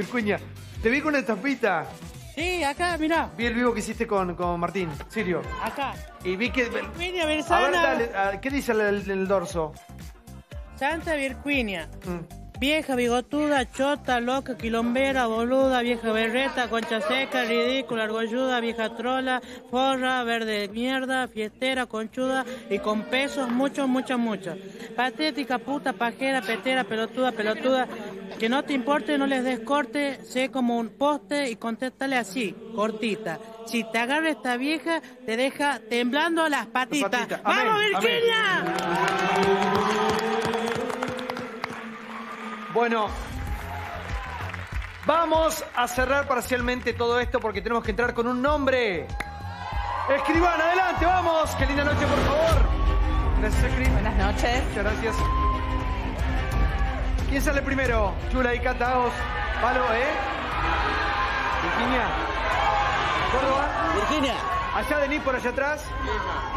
Virginia, te vi con una estampita. Sí, acá, mirá. Vi el vivo que hiciste con Martín, Sirio. Acá. Y vi que... Virginia, Versana. A ver, dale, ¿qué dice el dorso? Santa Virginia. Vieja, bigotuda, chota, loca, quilombera, boluda, vieja berreta, concha seca, ridícula, argolluda, vieja trola, forra, verde mierda, fiestera, conchuda y con pesos, muchos. Patética, puta, pajera, petera, pelotuda, que no te importe, no les des corte, sé como un poste y contéstale así, cortita. Si te agarra esta vieja, te deja temblando las patitas. Amén. ¡Vamos, Virginia! Amén. Bueno, vamos a cerrar parcialmente todo esto porque tenemos que entrar con un nombre. Escriban, adelante, vamos. Qué linda noche, por favor. Gracias, Cris. Buenas noches. Muchas gracias. ¿Quién sale primero? Chula y Cata, Os, Palo, Virginia. Córdoba. Virginia. Allá de Nick, por allá atrás.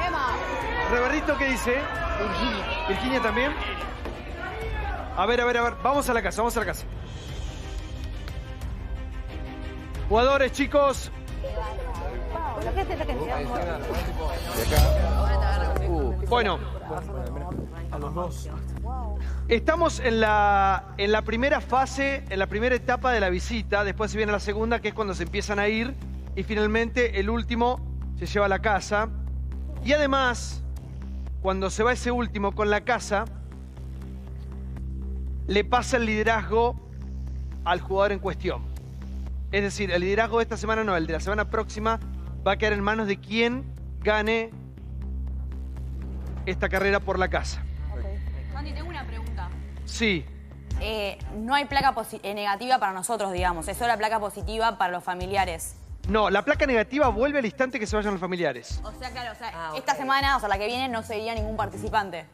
Emma. Reverdito, ¿qué dice? Virginia. Virginia también. A ver. Vamos a la casa. Jugadores, chicos. Bueno. A los dos. Estamos en la primera fase, en la primera etapa de la visita. Después se viene la segunda, que es cuando se empiezan a ir. Y finalmente, el último se lleva a la casa. Y además, cuando se va ese último con la casa... le pasa el liderazgo al jugador en cuestión. Es decir, el liderazgo de esta semana no, el de la semana próxima va a quedar en manos de quien gane esta carrera por la casa. Sandy, tengo una pregunta. Sí. No hay placa negativa para nosotros, digamos. Es solo la placa positiva para los familiares. No, la placa negativa vuelve al instante que se vayan los familiares. O sea, claro, esta semana, la que viene, no sería ningún participante.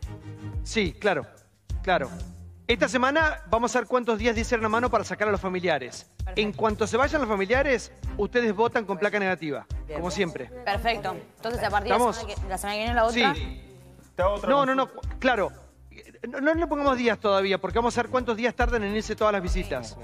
Sí, claro. Esta semana vamos a ver cuántos días dice la mano para sacar a los familiares. Perfecto. En cuanto se vayan los familiares, ustedes votan con placa negativa, como siempre. Perfecto. Entonces, a partir de la semana que viene la otra... Sí. Te hago otra consulta. Claro. No le pongamos días todavía, porque vamos a ver cuántos días tardan en irse todas las visitas.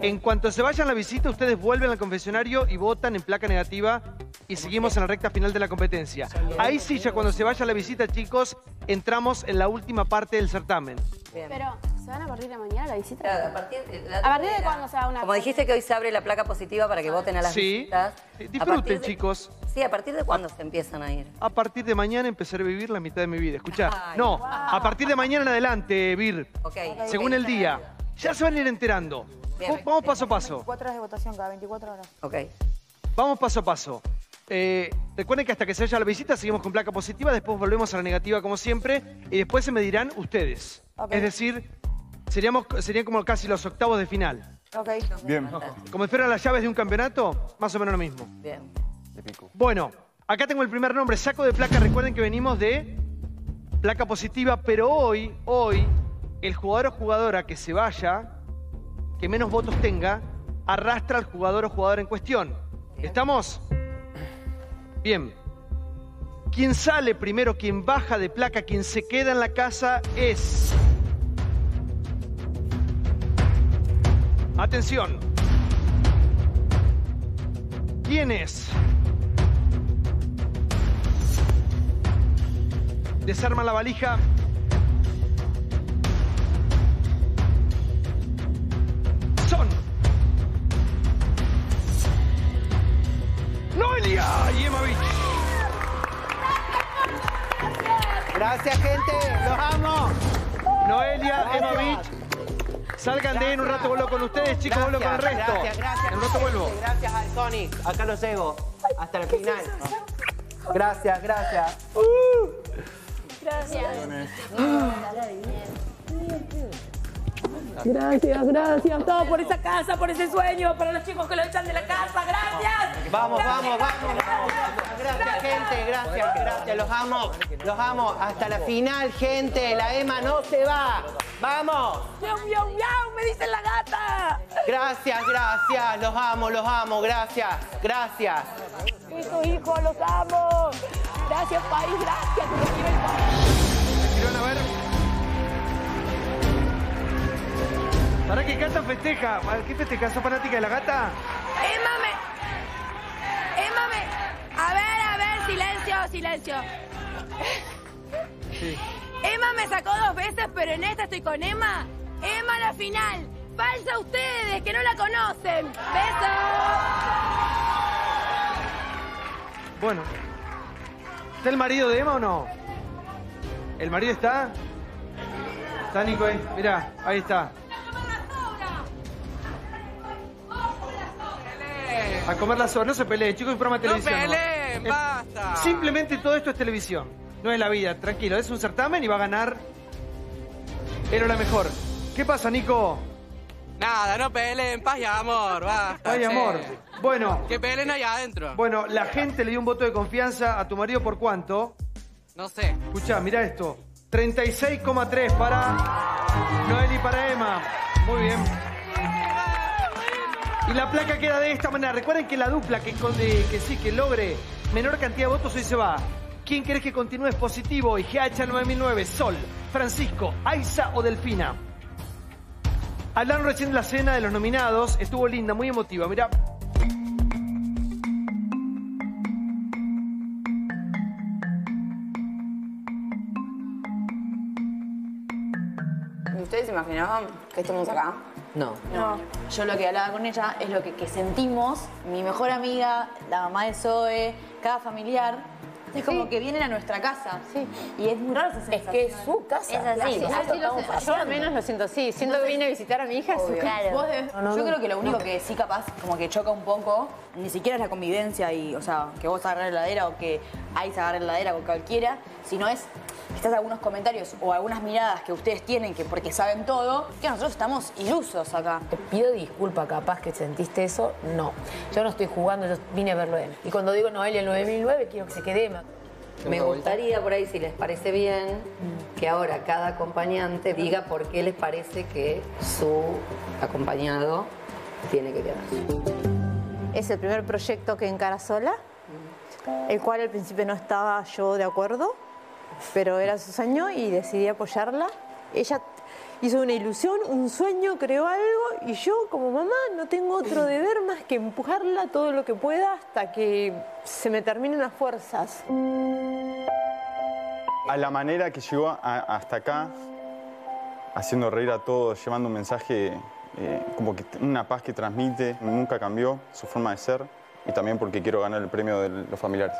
En cuanto se vayan la visita, ustedes vuelven al confesionario y votan en placa negativa y seguimos en la recta final de la competencia. Ahí sí, ya cuando se vaya la visita, chicos, entramos en la última parte del certamen. Pero, ¿se van a partir de mañana la visita? Claro, ¿A partir de cuándo se va una... Como dijiste que hoy se abre la placa positiva para que voten a las visitas. Sí, disfruten, chicos. Sí, ¿a partir de cuándo se empiezan a ir? A partir de mañana empezaré a vivir la mitad de mi vida. Escuchá, a partir de mañana en adelante, Vir, según el día. Ya se van a ir enterando. Bien, vamos paso a paso. 24 horas de votación cada 24 horas. Ok. Vamos paso a paso. Recuerden que hasta que se haya la visita seguimos con placa positiva, después volvemos a la negativa como siempre y después se medirán ustedes. Okay. Es decir, serían como casi los octavos de final. Ok. Bien. Como esperan las llaves de un campeonato, más o menos lo mismo. Bien. Bueno, acá tengo el primer nombre, saco de placa. Recuerden que venimos de placa positiva, pero hoy, el jugador o jugadora que se vaya, que menos votos tenga, arrastra al jugador o jugadora en cuestión. ¿Estamos? Bien. Quien sale primero, quien baja de placa, quien se queda en la casa es... Atención. ¿Quién es? Desarma la valija. Son... Noelia y Emma Beach. Gracias, gente. Los amo. Noelia, Emma Beach. Salgan de ahí, en un rato vuelvo con ustedes, chicos, vuelvo con el resto. En un rato vuelvo. Gracias al Sonic. Acá los llevo. Hasta el final. Gracias, gracias. Gracias. Gracias, gracias. Todo por esa casa, por ese sueño, para los chicos que lo echan de la casa. ¡Gracias! Vamos, gracias, vamos, vamos, vamos. Gracias, gente. Gracias, gracias. Los amo. Los amo. Hasta la final, gente. La Emma no se va. ¡Vamos! ¡Miau, miau, miau! ¡Me dicen la gata! Gracias, gracias. Los amo, gracias. Gracias. Y su hijo, los amo. Gracias, país, gracias. ¿Quieren a ver? ¿Para qué Gata festeja? ¿Para qué festeja? ¿Sos fanática de la Gata? Emma me... A ver, silencio. Sí. Emma me sacó dos veces, pero en esta estoy con Emma. Emma la final. Falsa ustedes, que no la conocen. Besos. Bueno. ¿Está el marido de Emma o no? ¿El marido está? Está Nico ahí. Mirá, ahí está. A comer las sobras, no se peleen, chicos, es un programa de televisión. ¡No peleen, basta! Simplemente todo esto es televisión, no es la vida, tranquilo, es un certamen y va a ganar él o la mejor. ¿Qué pasa, Nico? Nada, no peleen, paz y amor, basta. Paz y amor, bueno. Que peleen allá adentro. Bueno, la gente le dio un voto de confianza a tu marido, ¿por cuánto? No sé. Escuchá, mirá esto, 36,3 para Noel y para Emma. Muy bien. Y la placa queda de esta manera. Recuerden que la dupla que logre menor cantidad de votos hoy se va. ¿Quién querés que continúe es positivo? Y GH9009, Sol, Francisco, Aiza o Delfina. Hablaron recién de la cena de los nominados. Estuvo linda, muy emotiva. Mirá. ¿Ustedes se imaginaban que estemos acá? No. Yo lo que hablaba con ella es lo que sentimos, mi mejor amiga, la mamá de Zoe, cada familiar, es como que vienen a nuestra casa. Sí. Y es muy raro esa sensación. Es que es su casa. Es así. Yo al menos lo siento así. Siento que vine a visitar a mi hija. Obvio. Claro. Yo creo que lo único que sí capaz como que choca un poco, ni siquiera es la convivencia y, o sea, que vos agarres la heladera o que Aiza agarre la heladera o cualquiera, sino es... Quizás algunos comentarios o algunas miradas que ustedes tienen, que porque saben todo, que nosotros estamos ilusos acá. Te pido disculpa, capaz que sentiste eso. No, yo no estoy jugando, yo vine a verlo a él. Y cuando digo Noelia 9009, quiero que se quede. Me gustaría por ahí, si les parece bien, que ahora cada acompañante diga por qué les parece que su acompañado tiene que quedarse. Es el primer proyecto que encara sola, el cual al principio no estaba yo de acuerdo. pero era su sueño y decidí apoyarla. Ella hizo una ilusión, un sueño, creó algo y yo como mamá no tengo otro deber más que empujarla todo lo que pueda hasta que se me terminen las fuerzas. A la manera que llegó hasta acá, haciendo reír a todos, llevando un mensaje, como que una paz que transmite, nunca cambió su forma de ser y también porque quiero ganar el premio de los familiares.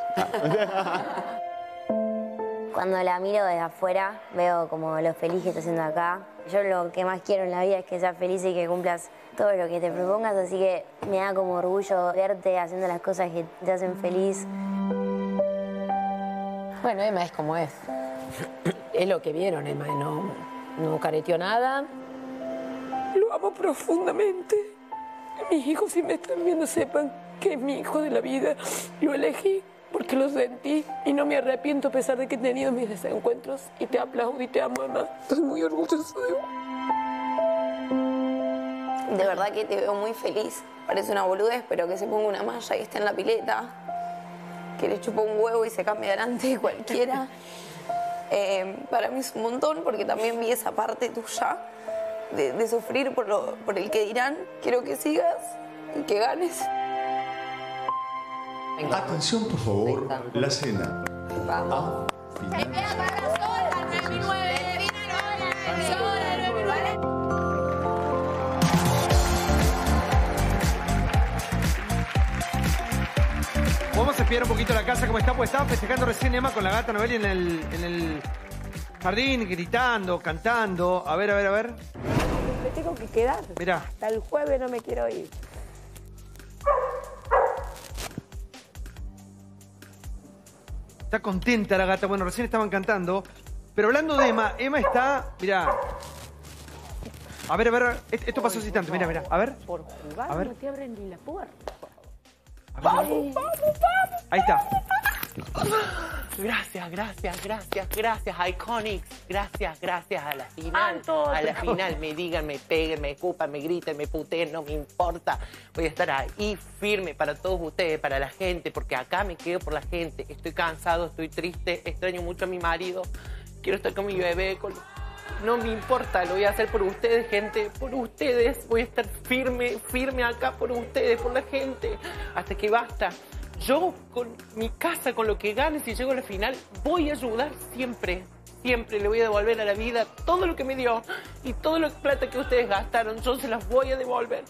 Cuando la miro desde afuera, veo como lo feliz que está haciendo acá. Yo lo que más quiero en la vida es que seas feliz y que cumplas todo lo que te propongas, así que me da como orgullo verte haciendo las cosas que te hacen feliz. Bueno, Emma es como es. Es lo que vieron, Emma, no careteó nada. Lo amo profundamente. Mis hijos, si me están viendo, sepan que es mi hijo de la vida. Lo elegí porque lo sentí y no me arrepiento a pesar de que he tenido mis desencuentros. Y te aplaudo y te amo, Emma. Estoy muy orgulloso de vos. De verdad que te veo muy feliz. Parece una boludez, pero que se ponga una malla y esté en la pileta, que le chupa un huevo y se cambia delante de cualquiera. Para mí es un montón, porque también vi esa parte tuya de sufrir por el que dirán. Quiero que sigas y que ganes. Atención, por favor, la cena. Vamos. Primera para Sol, la 9.9. Sol, la 9.9. Vamos a espiar un poquito la casa como está, pues estaba festejando recién Emma con la gata Noelia en el jardín, gritando, cantando. A ver, a ver, a ver. Me tengo que quedar. Mirá. Hasta el jueves no me quiero ir. Está contenta la gata. Bueno, recién estaban cantando. Pero hablando de Emma, Emma está... Mirá. A ver. Esto pasó hace instante. Mirá, mirá. A ver. Por jugar no te abren ni la puerta. ¡Vamos! Ahí está. Gracias, Iconics. Gracias a la final. A la final me digan, me peguen, me escupan, me griten, me puteen, no me importa. Voy a estar ahí firme para todos ustedes, para la gente, porque acá me quedo por la gente. Estoy cansado, estoy triste, extraño mucho a mi marido. Quiero estar con mi bebé, no me importa, lo voy a hacer por ustedes, gente, por ustedes. Voy a estar firme acá por ustedes, por la gente, hasta que basta. Yo, con mi casa, con lo que gane, si llego a la final, voy a ayudar siempre. Siempre le voy a devolver a la vida todo lo que me dio y toda la plata que ustedes gastaron. Yo se las voy a devolver.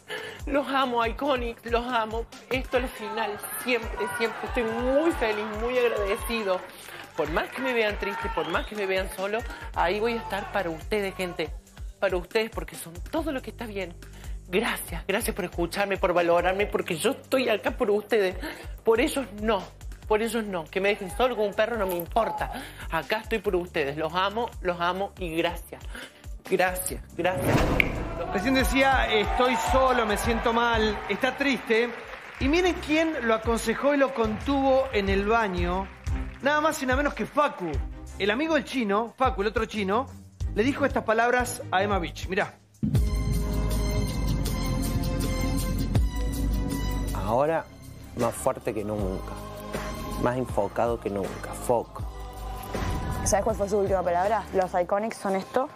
Los amo, Iconics, los amo. Esto es la final, siempre. Estoy muy feliz, muy agradecido. Por más que me vean triste, por más que me vean solo, ahí voy a estar para ustedes, gente. Para ustedes, porque son todo lo que está bien. Gracias por escucharme, por valorarme, porque yo estoy acá por ustedes. Por ellos no. Que me dejen solo con un perro no me importa. Acá estoy por ustedes. Los amo y gracias. Gracias. Recién decía, estoy solo, me siento mal, está triste. Y miren quién lo aconsejó y lo contuvo en el baño. Nada más y nada menos que Facu, el amigo del chino, Facu, el otro chino, le dijo estas palabras a Emma Beach. Mirá. Ahora, más fuerte que nunca, más enfocado que nunca, foco. ¿Sabes cuál fue su última palabra? Los Iconics son esto.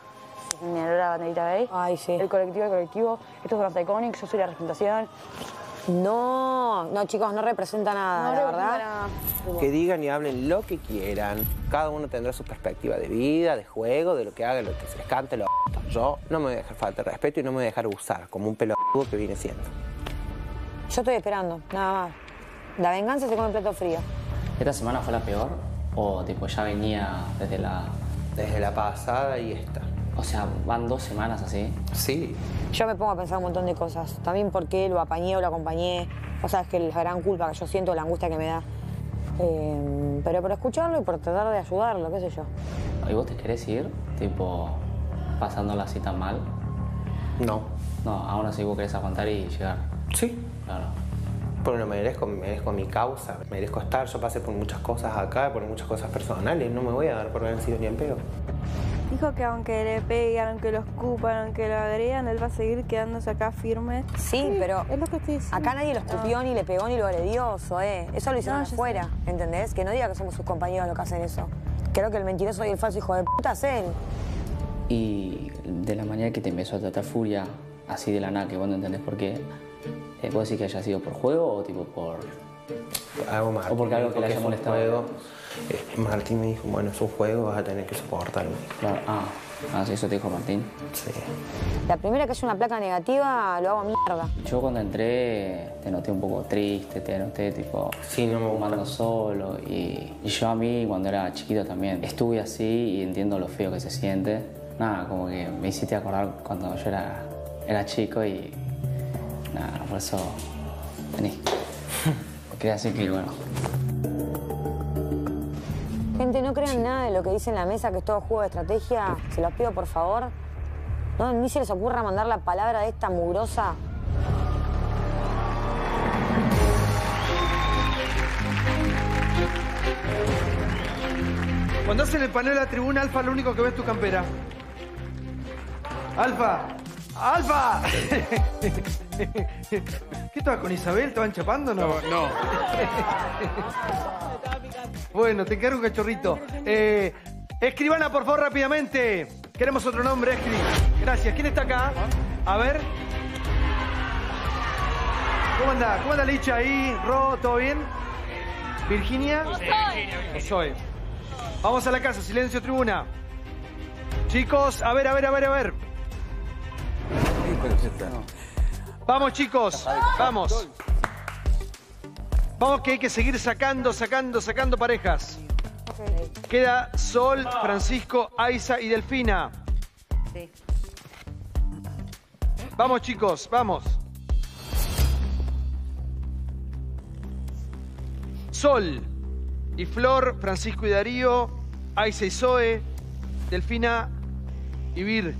Mira la banderita de ahí. Ay, sí. El colectivo. Estos son los Iconics, yo soy la representación. No, chicos, no representa nada, la verdad. Nada. Que digan y hablen lo que quieran. Cada uno tendrá su perspectiva de vida, de juego, de lo que haga, lo que se les cante, Yo no me voy a dejar falta de respeto y no me voy a dejar abusar, como un pelotudo que viene siendo. Yo estoy esperando, nada más. La venganza se come en plato frío. ¿Esta semana fue la peor? ¿O tipo ya venía desde la...? Desde la pasada y esta. O sea, van 2 semanas así. Sí. Yo me pongo a pensar un montón de cosas. También porque lo apañé o lo acompañé. O sea, es que la gran culpa que yo siento, la angustia que me da. Pero por escucharlo y por tratar de ayudarlo, qué sé yo. ¿Y vos te querés ir? Tipo, pasándola así tan mal. No. No, aún así vos querés aguantar y llegar. Sí. Claro. Porque lo merezco mi causa. Merezco estar. Yo pasé por muchas cosas acá, por muchas cosas personales. No me voy a dar por vencido ni en pedo. fijo que aunque le pegan, aunque lo escupan, aunque lo agregan, él va a seguir quedándose acá firme. Sí, pero es lo que estoy diciendo. Acá nadie lo escupió, ni le pegó, ni lo agredió, Zoe. Eso lo hicieron afuera, ¿entendés? Que no diga que somos sus compañeros los que hacen eso. Creo que el mentiroso y el falso hijo de puta es él. Y de la manera que te empezó a tratar Furia, así de la nada, que vos no entendés por qué, ¿puedo decir que haya sido por juego o tipo por...? Algo más. ¿O porque algo que le haya molestado? Martín me dijo, bueno, es un juego, vas a tener que soportarlo. Claro. Ah, eso te dijo Martín. Sí. La primera que haya una placa negativa, lo hago mierda. Yo cuando entré, te noté un poco triste, te noté tipo... Sí, no me gusta. Fumando solo. Y yo a mí, cuando era chiquito también, estuve así y entiendo lo feo que se siente. Nada, como que me hiciste acordar cuando yo era chico y... Nada, por eso... Vení. Quería decir que, bueno... Gente, no crean nada de lo que dice en la mesa, que es todo juego de estrategia. Se los pido, por favor. No, ni se les ocurra mandar la palabra de esta mugrosa. Cuando hacen el panel de la tribuna, Alfa, lo único que ves es tu campera. ¡Alfa! ¡Alfa! ¿Qué estabas con Isabel? ¿Estaban chapando o no? No. Bueno, te encargo un cachorrito. Escribana, por favor, rápidamente. Queremos otro nombre, escribí. Gracias. ¿Quién está acá? A ver. ¿Cómo anda? ¿Cómo anda Licha ahí? ¿Ro? ¿Todo bien? ¿Virginia? No soy. Vamos a la casa. Silencio, tribuna. Chicos, a ver. Vamos, chicos. Vamos. Vamos, que hay que seguir sacando parejas. Okay. Queda Sol, Francisco, Aiza y Delfina. Sí. Vamos, chicos, vamos. Sol y Flor, Francisco y Darío, Aiza y Zoe, Delfina y Vir.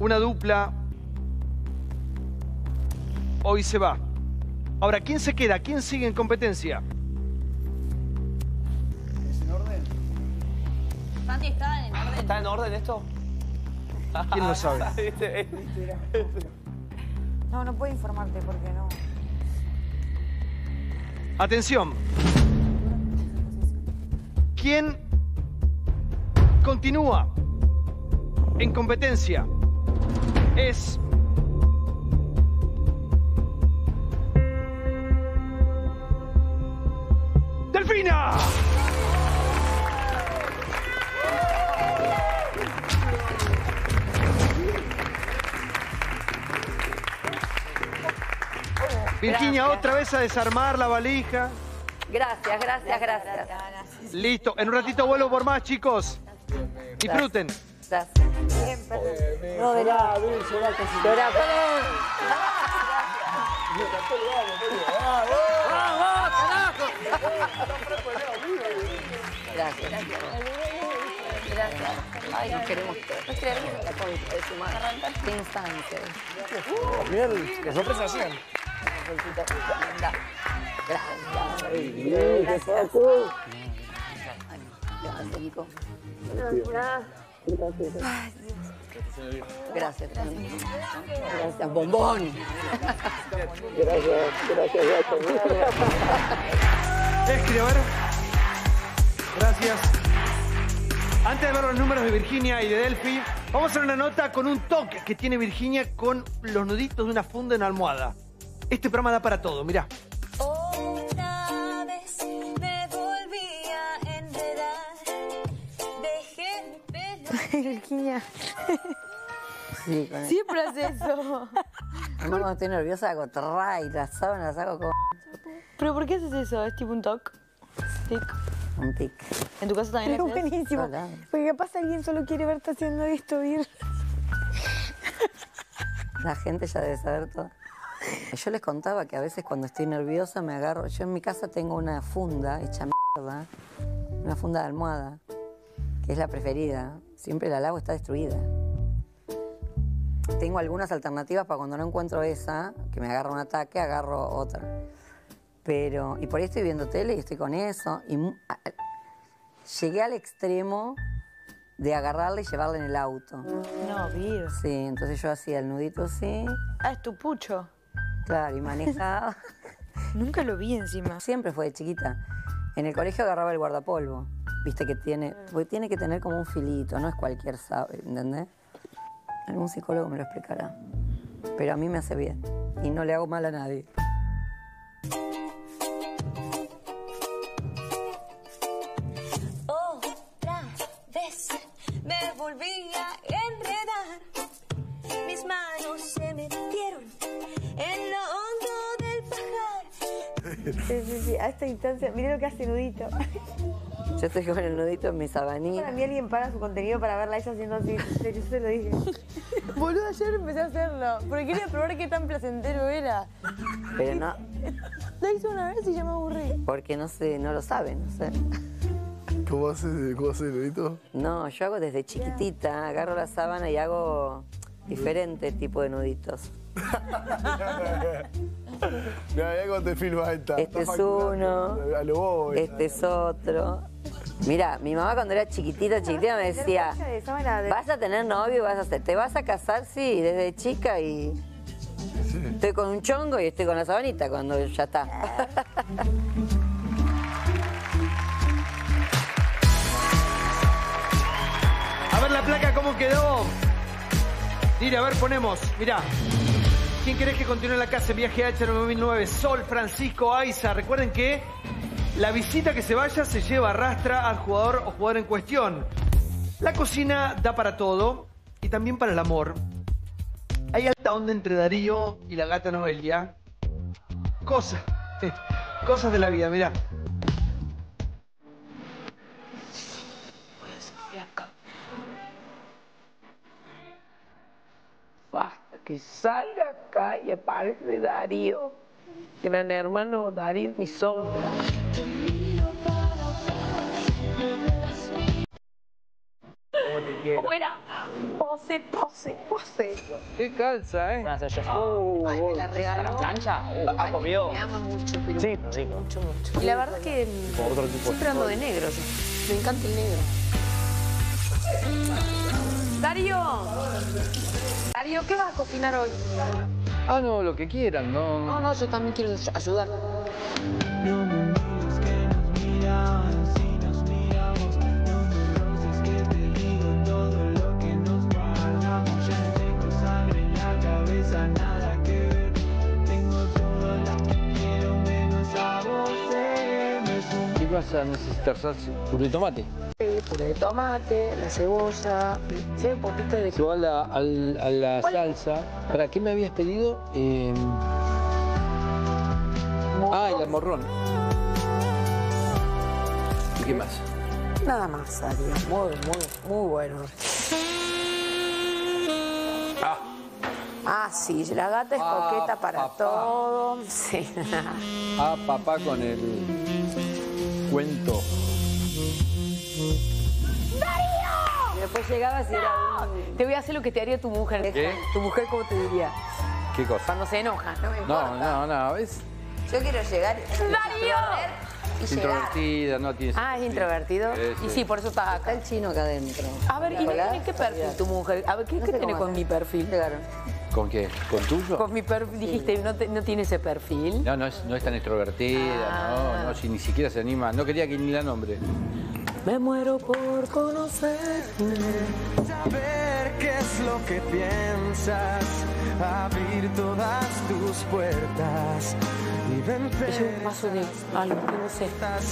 Una dupla. Hoy se va. Ahora, ¿quién se queda? ¿Quién sigue en competencia? ¿Es en orden? Santi, ¿está en orden? ¿Está en orden esto? ¿Quién lo sabe? No puedo informarte porque no... Atención. ¿Quién continúa en competencia? Es... ¡Delfina! Virginia, otra vez a desarmar la valija. Gracias. Listo, en un ratito vuelvo por más, chicos. Disfruten. Gracias. No, de la... Gracias. Ay, nos queremos todos. Nos queremos en la contra de su madre. Qué instante. Miel, que sorpresa hacían. Gracias. Gracias, Nico. Gracias, bombón. Gracias. Escribir. Gracias. Antes de ver los números de Virginia y de Delphi, vamos a hacer una nota con un toque que tiene Virginia con los nuditos de una funda en una almohada. Este programa da para todo, mirá. Virginia. Sí, con siempre hace eso. Cuando estoy nerviosa hago trá y las sábanas hago como... ¿Pero por qué haces eso? ¿Es tipo un toc? ¿Tic? Un tic. ¿En tu caso también haces? Buenísimo. Hola. Porque capaz alguien solo quiere verte haciendo esto, Vir. La gente ya debe saber todo. Yo les contaba que a veces cuando estoy nerviosa me agarro... Yo en mi casa tengo una funda hecha mierda. Una funda de almohada. Que es la preferida. Siempre la lavo, está destruida. Tengo algunas alternativas para cuando no encuentro esa, que me agarra un ataque, agarro otra. Pero, y por ahí estoy viendo tele y estoy con eso. Y llegué al extremo de agarrarla y llevarla en el auto. No, bien. Sí, entonces yo hacía el nudito así. Ah, es tu pucho. Claro, y manejaba. Nunca lo vi encima. Siempre fue de chiquita. En el colegio agarraba el guardapolvo. Viste que tiene... Porque tiene que tener como un filito, no es cualquier sable, ¿entendés? Algún psicólogo me lo explicará. Pero a mí me hace bien. Y no le hago mal a nadie. Otra vez me volví a enredar. Mis manos se metieron en lo hondo del pajar. Sí, sí, sí. A esta distancia, mirá lo que hace Nudito. Yo estoy con el nudito en mi sabanita. Para mí alguien paga su contenido para verla ella haciendo así. Yo se lo dije. Boludo, ayer empecé a hacerlo. Porque quería probar qué tan placentero era. Pero no. Lo hice una vez y ya me aburrí. Porque no sé, no lo saben, no sé. ¿Cómo haces el nudito? No, yo hago desde chiquitita. Agarro la sábana y hago diferentes tipos de nuditos. Mirá cómo te filmas esta. Este es uno, este es otro. Mira, mi mamá cuando era chiquitita me decía, vas a tener novio, te vas a casar, sí, desde chica y estoy con un chongo y estoy con la sabanita cuando ya está. A ver la placa cómo quedó. Dile, a ver, ponemos, mirá. ¿Quién querés que continúe la casa en viaje GH9009? Sol, Francisco, Aiza. Recuerden que la visita que se vaya se lleva, arrastra al jugador o jugadora en cuestión. La cocina da para todo y también para el amor. Hay alta onda entre Darío y la gata Noelia. Cosas de la vida, mirá. Que salga acá y aparece Darío, Gran Hermano, Darío, mi sombra. ¿Cómo era? Pose. Qué calza, ¿eh? Ay, me la regaló. ¿La plancha? ¿Ha comido? Me ama mucho, pero sí, mucho. Y la verdad es que siempre ando de negro. Me encanta el negro. Darío, ¿qué vas a cocinar hoy? Ah, no, lo que quieran, no. No, yo también quiero ayudar. ¿Qué vas a necesitar? ¿Puré de tomate? Puré de tomate, la cebolla, ¿sí? Un poquito de... Yo a la salsa. ¿Para qué me habías pedido? El morrón. ¿Y qué más? Nada más, Darío. Muy bueno. Sí, la gata es coqueta para todo. Sí. Papá con el cuento. ¡Darío! Y después llegabas y era... Te voy a hacer lo que te haría tu mujer. ¿Qué? ¿Tu mujer cómo te diría? ¿Qué cosa? Cuando se enoja. No, ¿ves? Yo quiero llegar... ¡Darío! Y introvertida, no tienes... ¿es introvertido? Sí. Y sí, por eso está acá. Está el chino acá adentro. A ver, ¿y no tiene qué perfil tu mujer? A ver, ¿qué tiene con mi perfil? Claro. ¿Con qué? ¿Con tuyo? Con mi perfil. Sí. Dijiste, no tiene ese perfil. No es tan extrovertida, no, si ni siquiera se anima. No quería que ni la nombre. Me muero por conocerte, saber qué es lo que piensas, abrir todas tus puertas y vencer. Es un paso de algo que no sé.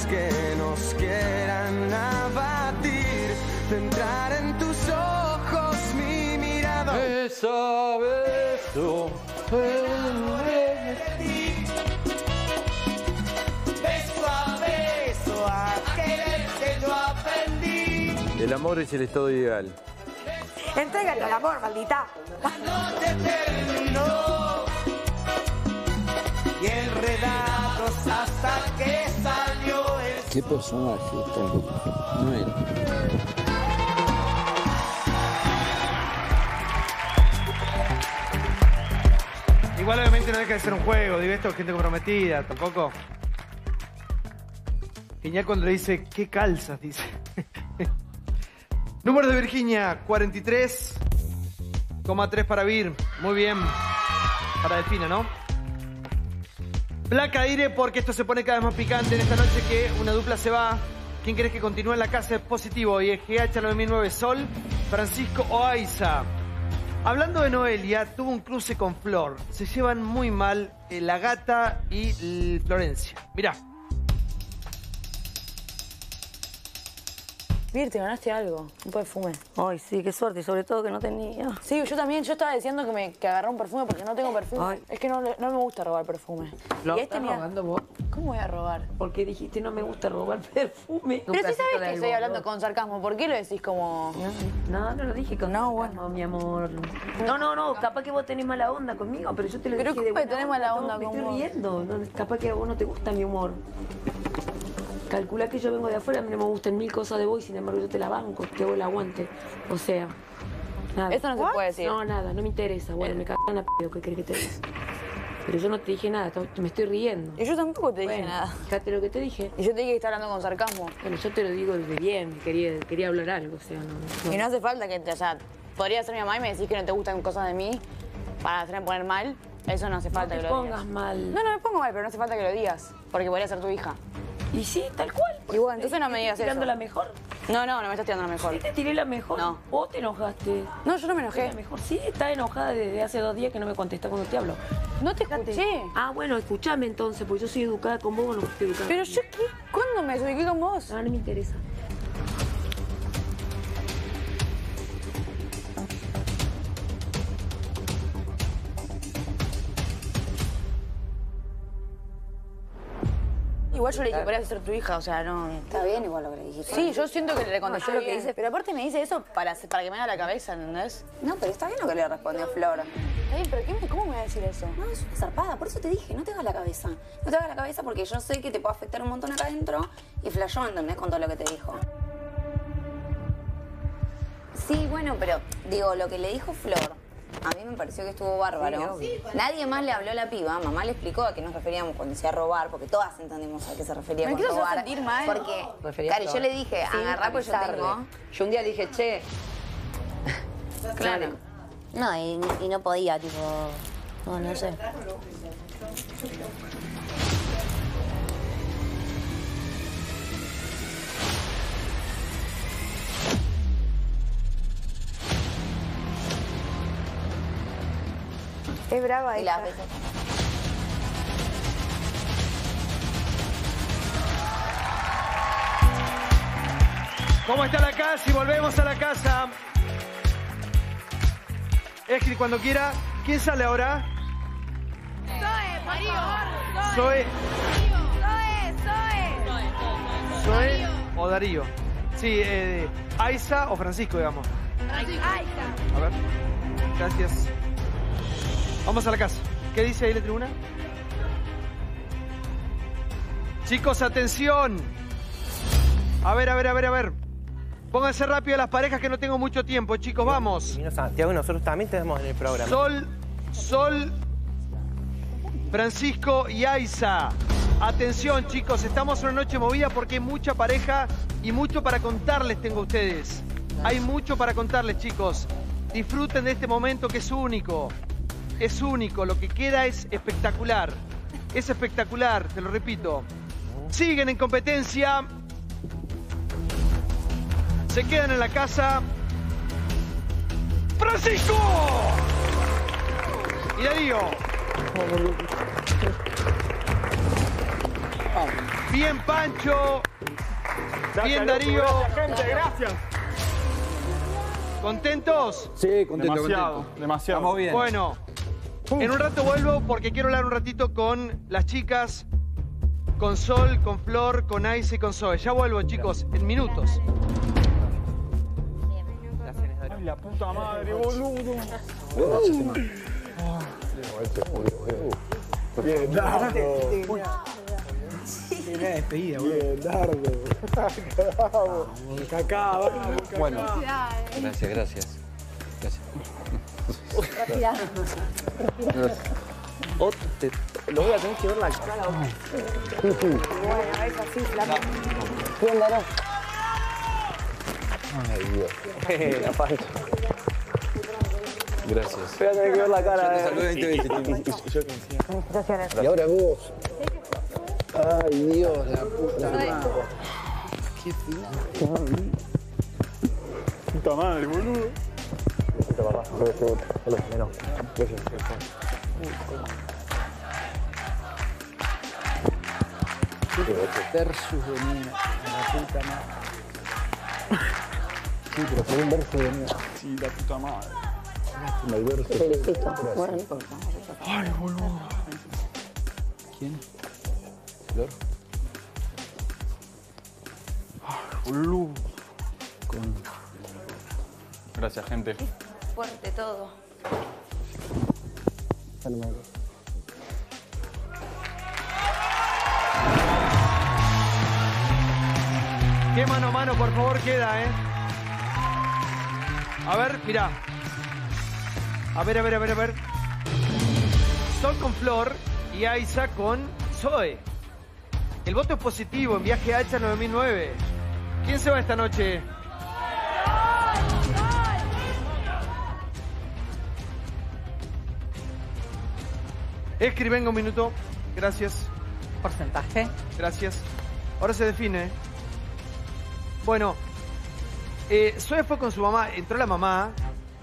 Que nos quieran abatir, centrar en tus ojos mi mirada. Beso, beso, el amor es el estado ideal. Entrégate al amor, maldita. Cuando te terminó y enredados hasta que salió el... ¿Qué personaje tan... No era. Igual obviamente no deja de ser un juego, digo, esto es gente comprometida, tampoco. Genial cuando le dice, ¿qué calzas? Dice. Número de Virginia, 43,3 para Vir. Muy bien. Para Delfina, ¿no? Placa aire, porque esto se pone cada vez más picante en esta noche que una dupla se va. ¿Quién querés que continúe en la casa de positivo? Y es GH9009 Sol, Francisco o Aiza. Hablando de Noelia, tuvo un cruce con Flor. Se llevan muy mal la gata y Florencia. Mirá. Vir, te ganaste algo, un perfume. Ay, sí, qué suerte, y sobre todo que no tenía. Sí, yo también, yo estaba diciendo que agarré un perfume porque no tengo perfume. Ay. Es que no me gusta robar perfume. ¿Lo estás robando vos? ¿Cómo voy a robar? Porque dijiste no me gusta robar perfume. Pero sí sabes que estoy hablando con sarcasmo, ¿por qué lo decís como...? No lo dije con sarcasmo, bueno, mi amor. No, capaz que vos tenés mala onda conmigo, pero yo te lo dije de buena onda. Pero tenés mala onda conmigo. Me estoy riendo, capaz que a vos no te gusta mi humor. Calcula que yo vengo de afuera, a mí no me gustan mil cosas de vos y sin embargo yo te la banco, te voy el aguante. O sea, nada. Eso no se puede decir. No, nada, no me interesa. Bueno, me cagan a pedo, ¿qué crees que te diga? Pero yo no te dije nada, me estoy riendo. Y yo tampoco te dije nada. Fíjate lo que te dije. Y yo te dije que estás hablando con sarcasmo. Bueno, yo te lo digo desde bien, quería hablar algo, o sea, no. Y no hace falta que, o sea, podría ser mi mamá y me decís que no te gustan cosas de mí para hacerme poner mal. Eso no hace falta que lo digas. No te pongas mal. No, me pongo mal, pero no hace falta que lo digas, porque podría ser tu hija. Y sí, tal cual. Y bueno, entonces no me digas eso. ¿Tirando la mejor? No me estás tirando la mejor. ¿Sí te tiré la mejor? No. ¿Vos te enojaste? No, yo no me enojé. La mejor. Sí, está enojada desde hace 2 días que no me contesta cuando te hablo. No te escuché. Ah, bueno, escuchame entonces, porque yo soy educada con vos, no estoy educada. ¿Pero yo qué? ¿Cuándo me desubiqué con vos? No, no me interesa. Igual yo le dije, podría ser tu hija, o sea, no... Está bien igual lo que le dijiste. Sí, yo siento que le contesté lo que dices, pero aparte me dice eso para que me haga la cabeza, ¿entendés? No, pero está bien lo que le respondió Flor. Está bien, pero ¿cómo me va a decir eso? No, es una zarpada, por eso te dije, no te hagas la cabeza. No te hagas la cabeza porque yo sé que te puede afectar un montón acá adentro y flashó, ¿entendés? Con todo lo que te dijo. Sí, bueno, pero, digo, lo que le dijo Flor, a mí me pareció que estuvo bárbaro. Sí, nadie más le habló a la piba. Mamá le explicó a qué nos referíamos cuando decía robar, porque todas entendemos a qué se refería con robar. Sentir mal. Porque, claro, yo le dije, sí, agarrá pues yo tengo. Yo un día le dije, che. Claro. No, y no podía, tipo... No sé. Es brava ella. ¿Cómo está la casa? Y volvemos a la casa. Escri, cuando quiera. ¿Quién sale ahora? Zoe, Mario. Zoe. Zoe o Darío. Sí, Aiza o Francisco, digamos. Aiza. A ver. Gracias. Vamos a la casa. ¿Qué dice ahí la tribuna? Chicos, atención. A ver. Pónganse rápido las parejas que no tengo mucho tiempo, chicos. Vamos. Santiago y nosotros también tenemos en el programa. Sol, Francisco y Aiza. Atención, chicos. Estamos en una noche movida porque hay mucha pareja y mucho para contarles tengo a ustedes. Hay mucho para contarles, chicos. Disfruten de este momento que es único. Es único, lo que queda es espectacular. Es espectacular, te lo repito. Siguen en competencia. Se quedan en la casa. ¡Francisco! Y Darío. Bien Pancho. Bien Darío. Gracias. ¿Contentos? Sí, contentos. Demasiado. Vamos bien. Bueno. En un rato vuelvo porque quiero hablar un ratito con las chicas, con Sol, con Flor, con Aiza y con Zoe. Ya vuelvo, chicos, en minutos. Ay, la puta madre, boludo. Bien, Dardo. Una despedida, boludo. Bien, Dardo. Cacá, vamos. Bueno, gracias. Gracias. Gracias. Lo voy a tener que ver la cara. Bueno, es así, flaco. ¿Quién dará? Ay, Dios. La falta. Gracias. Voy a tener que ver la cara. Yo te saludé en 2020. Gracias. Y ahora vos. Ay, Dios, la puta madre. Qué final. Puta madre, boludo. Gracias, papá. Gracias. Versus de mierda, la puta madre. Sí, pero fue un verso de mierda. Sí, la puta madre. Lástima, el verso. Te felicito. Bueno, por favor. Ay, boludo. ¿Quién? ¿Flor? Ay, boludo. Con... Gracias, gente. Es fuerte todo. Salud. Qué mano a mano, por favor, queda, ¿eh? A ver, mirá. A ver. Sol con Flor y Aiza con Zoe. El voto es positivo en viaje a GH9009. ¿Quién se va esta noche? Escribe, venga un minuto. Gracias. Porcentaje. Gracias. Ahora se define. Bueno, Zoe fue con su mamá, entró la mamá.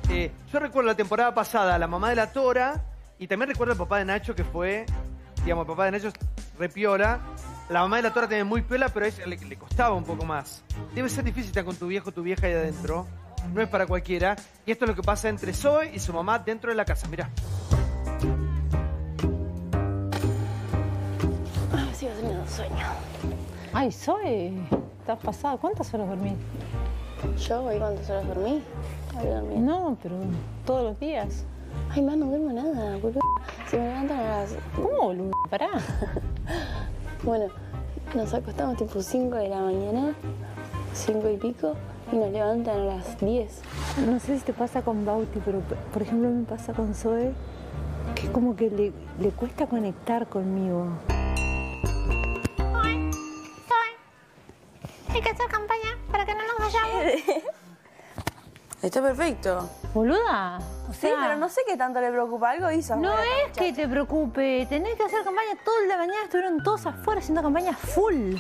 Yo recuerdo la temporada pasada, la mamá de la Tora, y también recuerdo el papá de Nacho, que fue, digamos, el papá de Nacho es repiola. La mamá de la Tora también muy piola, pero le costaba un poco más. Debe ser difícil estar con tu viejo o tu vieja ahí adentro. No es para cualquiera. Y esto es lo que pasa entre Zoe y su mamá dentro de la casa. Mirá. Ay, sigo teniendo sueño. Ay, Zoe. ¿Estás pasada? ¿Cuántas horas dormí? ¿Yo voy cuántas horas dormí? No, pero todos los días. Ay, man, no duermo nada, boludo. Si me levantan a las... ¿Cómo, boludo? Pará. Bueno, nos acostamos tipo 5 de la mañana, 5 y pico, y nos levantan a las 10. No sé si te pasa con Bauti, pero por ejemplo me pasa con Zoe, que es como que le cuesta conectar conmigo. Hay que hacer campaña para que no nos vayamos. Está perfecto. Boluda. O sea, sí, pero no sé qué tanto le preocupa. Algo hizo. No es que te preocupe. Tenés que hacer campaña toda la mañana. Estuvieron todos afuera haciendo campaña full.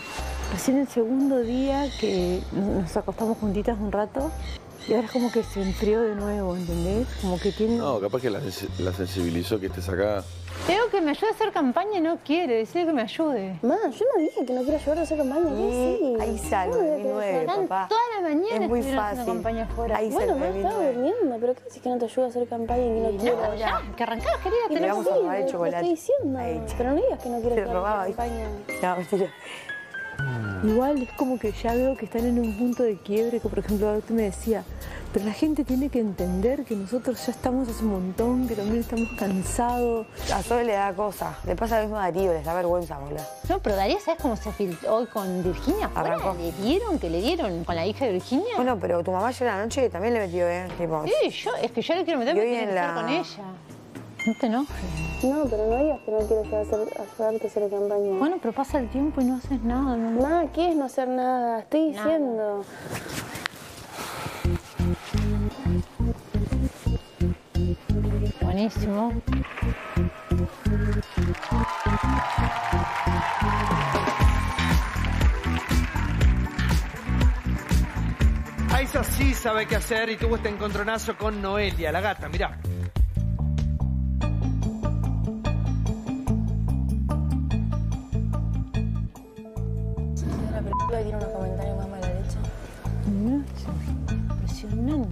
Recién el segundo día que nos acostamos juntitas un rato. Y ahora es como que se enfrió de nuevo, ¿entendés? Como que tiene... No, capaz que la sensibilizó que estés acá. Tengo que me ayude a hacer campaña, no quiere. Decirle que me ayude. Ma, yo no dije que no quiero ayudar a hacer campaña. Sí. Ahí salgo, 9, papá. Toda la mañana estuvieron haciendo campaña fuera. Ahí bueno, me estaba durmiendo, pero ¿qué decís que no te ayudo a hacer campaña y que no quiero? No, ya, que arrancabas, querida, tenés que ir. Le estoy diciendo, pero no digas que no quiero hacer campaña. No, mentira. Igual es como que ya veo que están en un punto de quiebre, que por ejemplo usted me decía, pero la gente tiene que entender que nosotros ya estamos hace un montón, que también estamos cansados. A Zoe le da cosa, le pasa lo mismo a Darío, les da vergüenza, boludo. No, pero Darío, ¿sabes cómo se filtró hoy con Virginia? ¿Le dieron con la hija de Virginia? Bueno, pero tu mamá ayer en la noche también le metió, ¿eh? Tipo, sí, yo le quiero meter, porque quiero estar con ella. No te enojes. No, pero no digas que no quieres ayudarte a hacer campaña. Bueno, pero pasa el tiempo y no haces nada, ¿no? Nada, ¿qué es no hacer nada? Estoy diciendo. Buenísimo. Aiza sí sabe qué hacer y tuvo este encontronazo con Noelia, la gata, mirá. Tiene unos comentarios más mala leche. No, impresionante.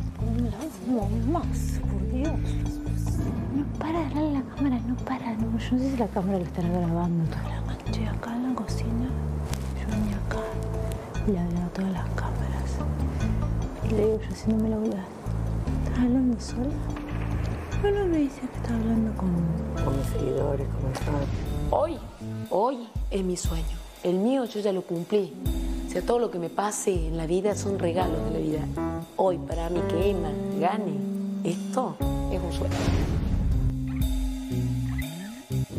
No, más, por Dios. No para de darle la cámara, no para. No, yo no sé si la cámara la estará grabando toda la noche acá en la cocina. Yo venía acá y le hablaba todas las cámaras. Y le digo yo haciéndome la bola. ¿Estás hablando sola? Bueno, me dice que estaba hablando con mis seguidores, con mis fans. Hoy es mi sueño. El mío yo ya lo cumplí. O sea, todo lo que me pase en la vida son regalos de la vida. Hoy, para mí, que Emma gane, esto es un sueño.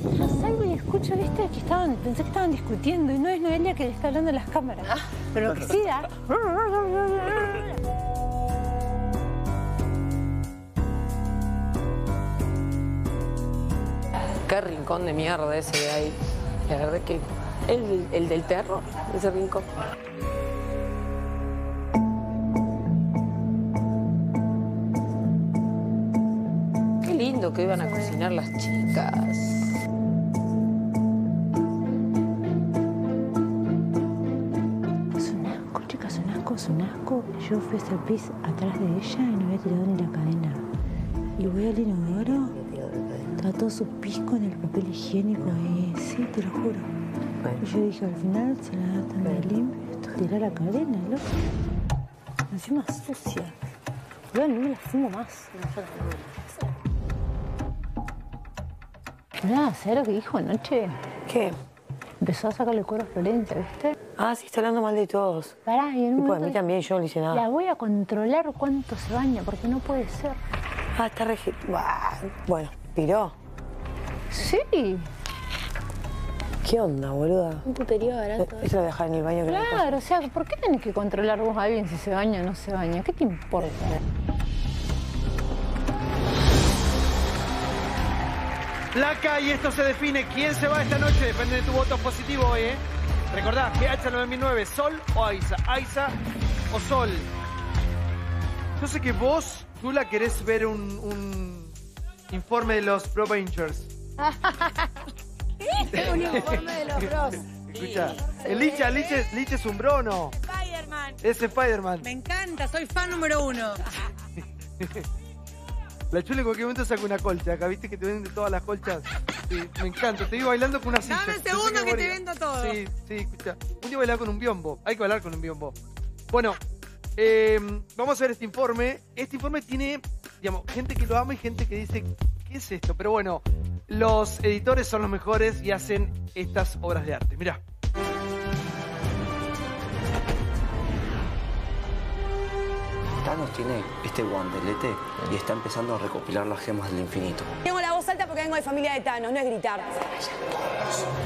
Yo salgo y escucho, viste, que estaban, pensé que estaban discutiendo y no es Noelia que le está hablando a las cámaras. Pero lo que sí da... Qué rincón de mierda ese de ahí. La verdad que... El del terror, ese rincón. Qué lindo que iban a cocinar las chicas. Sonasco, yo fui hasta el piso atrás de ella y no había tirado ni la cadena. Y voy al inodoro, estaba todo su pisco en el papel higiénico ahí, sí, te lo juro. Y yo dije, al final se la da tan de limpio, tirá la cadena, loco. Encima sucia. Yo no me la fumo más. Nada, ¿sabés lo que dijo anoche? ¿Qué? Empezó a sacarle el cuero a Florencia, ¿viste? Ah, sí, está hablando mal de todos. Pará, y en un momento... a mí también, yo no le hice nada. La voy a controlar cuánto se baña, porque no puede ser. Ah, está re... Bueno, piró. Sí. ¿Qué onda, boluda? Un puterío barato. Eso lo voy a dejar en el baño. Claro, o sea, ¿por qué tenés que controlar vos a alguien si se baña o no se baña? ¿Qué te importa? Placa, y esto se define. ¿Quién se va esta noche? Depende de tu voto positivo hoy, ¿eh? Recordá, GH9009, Sol o Aiza. Aiza o Sol. Yo sé que vos, tú la querés ver un informe de los Pro Rangers. Un informe de los Bros. Escucha, Liche es un brono. Spider-Man. Es Spider-Man. Me encanta, soy fan número 1. La Chula en cualquier momento saca una colcha. Acá viste que te venden todas las colchas. Sí, me encanta. Te digo bailando con una silla. Dame un segundo que te vendo todo. Sí, sí, escucha. Un día bailar con un biombo. Hay que bailar con un biombo. Bueno, vamos a ver este informe. Este informe tiene, digamos, gente que lo ama y gente que dice, ¿qué es esto? Pero bueno, los editores son los mejores y hacen estas obras de arte. Mirá. Thanos tiene este guantelete y está empezando a recopilar las gemas del infinito. Tengo la voz alta porque vengo de familia de Thanos, no es gritar.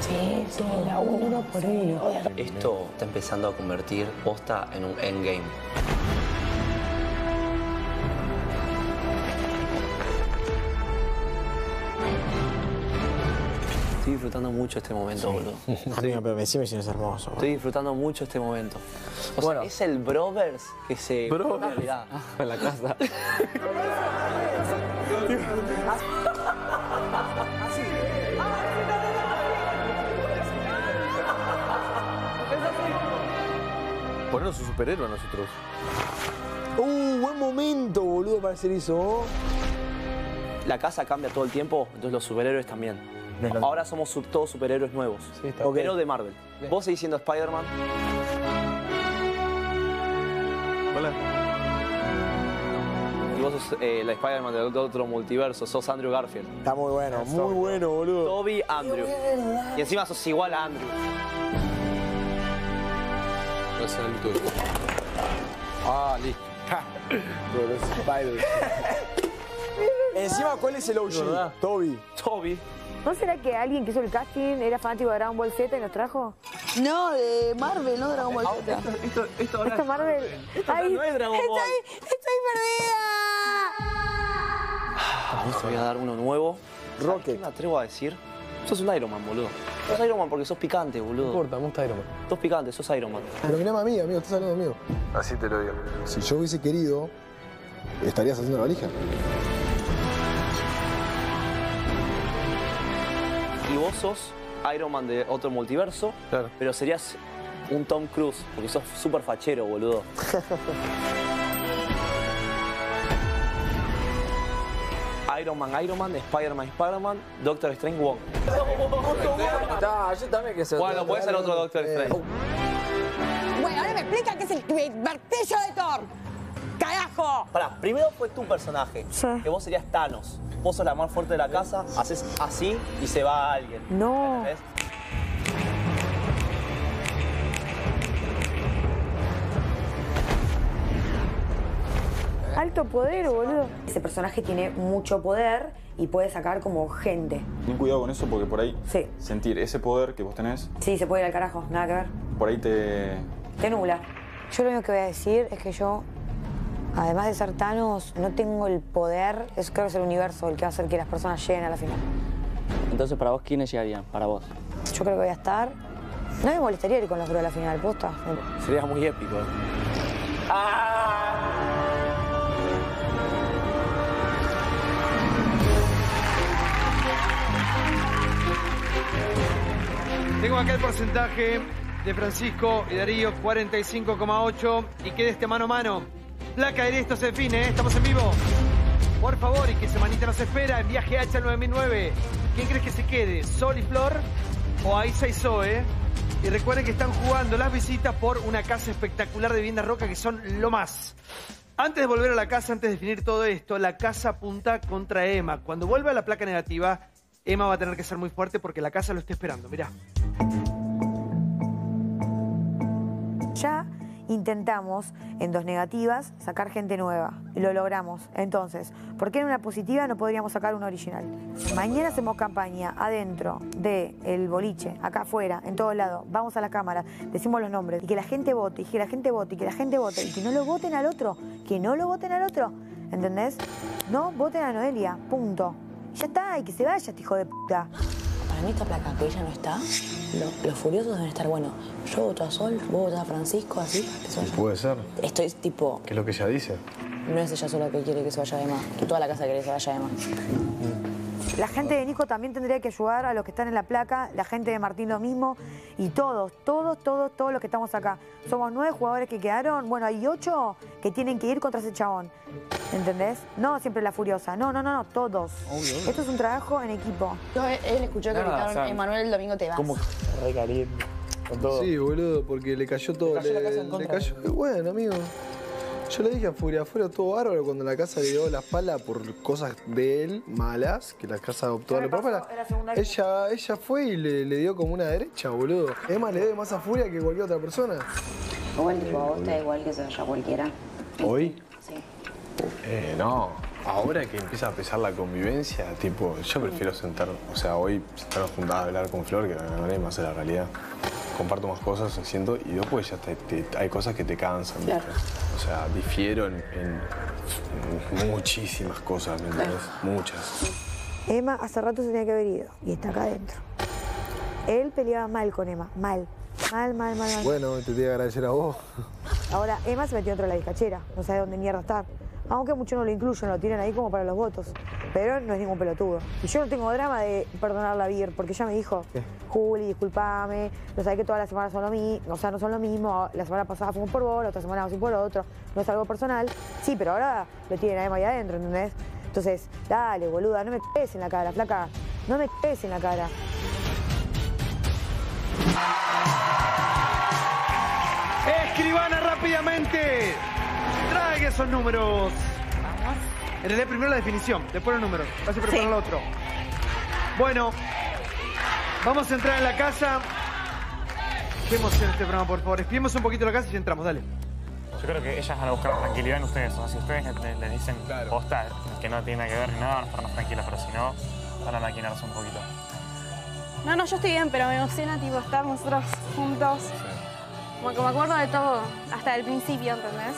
Sí, todo, uno por uno. Esto está empezando a convertir posta en un endgame. Estoy disfrutando mucho este momento, boludo. Sí, pero me decime si no es hermoso. Bro. Estoy disfrutando mucho este momento. O bueno, sea, es el Brothers que se... Brothers. En la casa. Así. Ponernos su superhéroe a nosotros. Buen momento, boludo, para hacer eso. La casa cambia todo el tiempo, entonces los superhéroes también. Ahora somos todos superhéroes nuevos, sí, pero de Marvel. Bien. Vos seguís siendo Spider-Man. Hola. Y vos sos la Spider-Man del otro multiverso, sos Andrew Garfield. Está muy bueno, muy Toby. Bueno, boludo. Toby, Andrew. Y encima sos igual a Andrew. Gracias al tuyo. Ah, listo. Spider-Man. Encima, ¿cuál es el OG? ¿Verdad? Toby. ¿No será que alguien que hizo el casting era fanático de Dragon Ball Z y nos trajo? No, de Marvel, no Dragon Ball Z. Esto Marvel. Esto no es Dragon Ball. ¡Estoy perdida! Vos te voy a dar uno nuevo. Roque. ¿Qué me atrevo a decir? Sos un Iron Man, boludo. Sos Iron Man porque sos picante, boludo. No importa, me gusta Iron Man. Sos picante, sos Iron Man. Pero mirame a mí, amigo, estás hablando mío. Así te lo digo. Si yo hubiese querido, estarías haciendo la valija. Y vos sos Iron Man de otro multiverso, claro. Pero serías un Tom Cruise, porque sos súper fachero, boludo. Iron Man, Spider-Man, Doctor Strange, Wong. Yo también que soy. Bueno, puede ser otro Doctor Strange. Bueno, ahora me explica qué es el martillo de Thor. ¡Carajo! Pará, primero fue tu personaje, sí. Que vos serías Thanos. Vos sos la más fuerte de la casa, haces así y se va a alguien. No. ¿Entendés? Alto poder, boludo. Ese personaje tiene mucho poder y puede sacar como gente. Ten cuidado con eso porque por ahí sentir ese poder que vos tenés... Sí, se puede ir al carajo, nada que ver. Por ahí te nubla. Yo lo único que voy a decir es que yo, además de ser Thanos, no tengo el poder. Eso creo que es el universo el que va a hacer que las personas lleguen a la final. Entonces, ¿para vos quiénes llegarían? Para vos. Yo creo que voy a estar... No me molestaría ir con los bros a la final, posta. Sería muy épico. ¡Ah! Tengo acá el porcentaje de Francisco y Darío, 45,8. Y queda este mano a mano. Placa de esto se define, ¿eh? Estamos en vivo. Por favor, y que semanita nos espera en viaje GH9009. ¿Quién crees que se quede? ¿Sol y Flor? O Aiza y Zoe. Y recuerden que están jugando las visitas por una casa espectacular de viviendas Roca, que son lo más. Antes de volver a la casa, antes de definir todo esto, la casa apunta contra Emma. Cuando vuelva a la placa negativa, Emma va a tener que ser muy fuerte porque la casa lo está esperando. Mirá. Ya intentamos, en dos negativas, sacar gente nueva. Y lo logramos. Entonces, ¿por qué en una positiva no podríamos sacar una original? Mañana hacemos campaña adentro del boliche, acá afuera, en todos lados. Vamos a la cámara, decimos los nombres. Y que la gente vote, y que la gente vote, y que la gente vote. Y que no lo voten al otro, que no lo voten al otro. ¿Entendés? No voten a Noelia, punto. Y ya está, y que se vaya este hijo de puta. Para mí esta placa que ella no está, los furiosos deben estar, bueno, yo voto a Sol, vos votás a Francisco, así. Sí, puede ser. Estoy tipo... ¿Qué es lo que ella dice? No es ella sola que quiere que se vaya Emma, que toda la casa quiere que se vaya Emma. La gente de Nico también tendría que ayudar a los que están en la placa, la gente de Martín lo mismo, y todos los que estamos acá. Somos 9 jugadores que quedaron, bueno, hay 8 que tienen que ir contra ese chabón. ¿Entendés? No siempre la furiosa. No, todos. Obvio. Esto es un trabajo en equipo. Yo, él escuchó que gritaron, o sea, Emanuel, el domingo te vas. Como re caliente. Con todo. Sí, boludo, porque le cayó todo. Le cayó la casa en contra. Le cayó... Bueno, amigo. Yo le dije a Furia, Furia todo bárbaro cuando la casa le dio la espalda por cosas de él malas, que la casa adoptó a la propia. Ella fue y le dio como una derecha, boludo. Emma le debe más a Furia que cualquier otra persona. Igual, tipo, a vos te da igual que se vaya cualquiera. ¿Hoy? Sí. No, ahora que empieza a pesar la convivencia, tipo, yo prefiero sentar, o sea, hoy sentarnos juntadas a hablar con Flor, que no es más de la realidad. Comparto más cosas, siento, y después ya hay cosas que te cansan. Claro. O sea, difiero en muchísimas cosas, ¿me entiendes? Muchas. Emma hace rato se tenía que haber ido, y está acá adentro. Él peleaba mal con Emma, mal. Bueno, te tengo que agradecer a vos. Ahora, Emma se metió dentro de la bizcachera, no sabe dónde mierda estar. Aunque muchos no lo incluyen, lo tiran ahí como para los votos. Pero no es ningún pelotudo. Y yo no tengo drama de perdonarla a Vir, porque ella me dijo, Juli, disculpame, no sabés que todas las semanas son lo mismo, o sea, no son lo mismo, la semana pasada fuimos por vos, la otra semana fuimos por otro, no es algo personal. Sí, pero ahora lo tienen a Emma ahí adentro, ¿entendés? Entonces, dale, boluda, no me c***es en la cara, flaca, no me c***es en la cara. Escribana rápidamente. Traiga esos números. Vamos. En realidad primero la definición, después los números. Vas a preparar el otro. Bueno, vamos a entrar en la casa. Vemos en este programa, por favor. Espiemos un poquito la casa y entramos, dale. Yo creo que ellas van a buscar tranquilidad en ustedes. O sea, si ustedes les dicen posta, que no tiene nada que ver ni nada, van a estar más tranquilas, pero si no, van a maquinarse un poquito. No, yo estoy bien, pero me emociona tipo estar nosotros juntos. Sí. Como que me acuerdo de todo, hasta el principio, ¿entendés?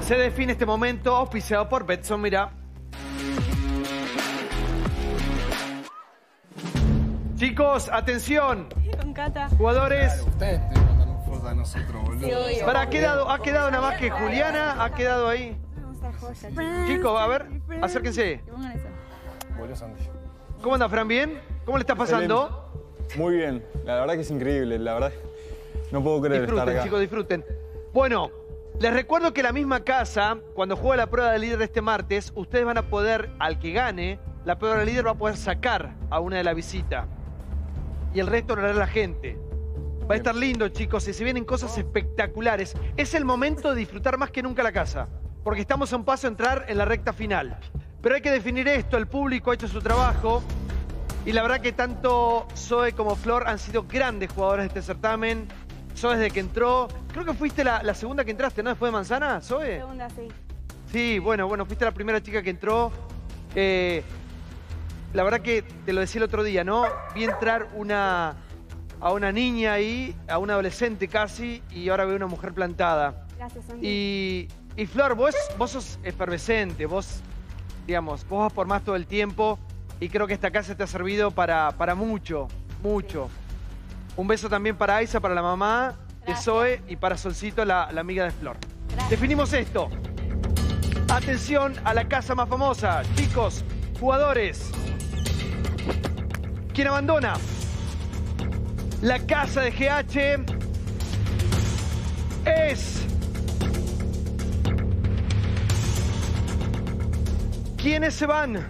Se define este momento auspiciado por Betson, mirá. Chicos, atención. Con Cata. Jugadores. Claro, ustedes te mandan un foto a nosotros, boludo. Sí, para, ha quedado nada más que Juliana, ha quedado ahí. Chicos, a ver, acérquense. Volvió Sandy. ¿Cómo anda, Fran? ¿Bien? ¿Cómo le está pasando? Muy bien, la verdad que es increíble, la verdad. No puedo creer estar acá. Disfruten, chicos, disfruten. Bueno, les recuerdo que la misma casa, cuando juega la prueba de líder de este martes, ustedes van a poder, al que gane, la prueba de líder va a poder sacar a una de la visita. Y el resto lo hará la gente. Va a estar lindo, chicos, y se vienen cosas espectaculares. Es el momento de disfrutar más que nunca la casa, porque estamos a un paso a entrar en la recta final. Pero hay que definir esto, el público ha hecho su trabajo. Y la verdad que tanto Zoe como Flor han sido grandes jugadores de este certamen. Zoe desde que entró. Creo que fuiste la segunda que entraste, ¿no? Después de Manzana, Zoe. Segunda, sí. Sí, bueno, fuiste la primera chica que entró. La verdad que te lo decía el otro día, ¿no? Vi entrar a una niña ahí, a una adolescente casi, y ahora veo una mujer plantada. Gracias, Sandy. Y Flor, vos sos efervescente, vos vas por más todo el tiempo y creo que esta casa te ha servido para mucho. Sí. Un beso también para Aiza, para la mamá de Zoe y para Solcito, la amiga de Flor. Gracias. Definimos esto. Atención a la casa más famosa, chicos, jugadores. ¿Quién abandona la casa de GH? Es... ¿Quiénes se van?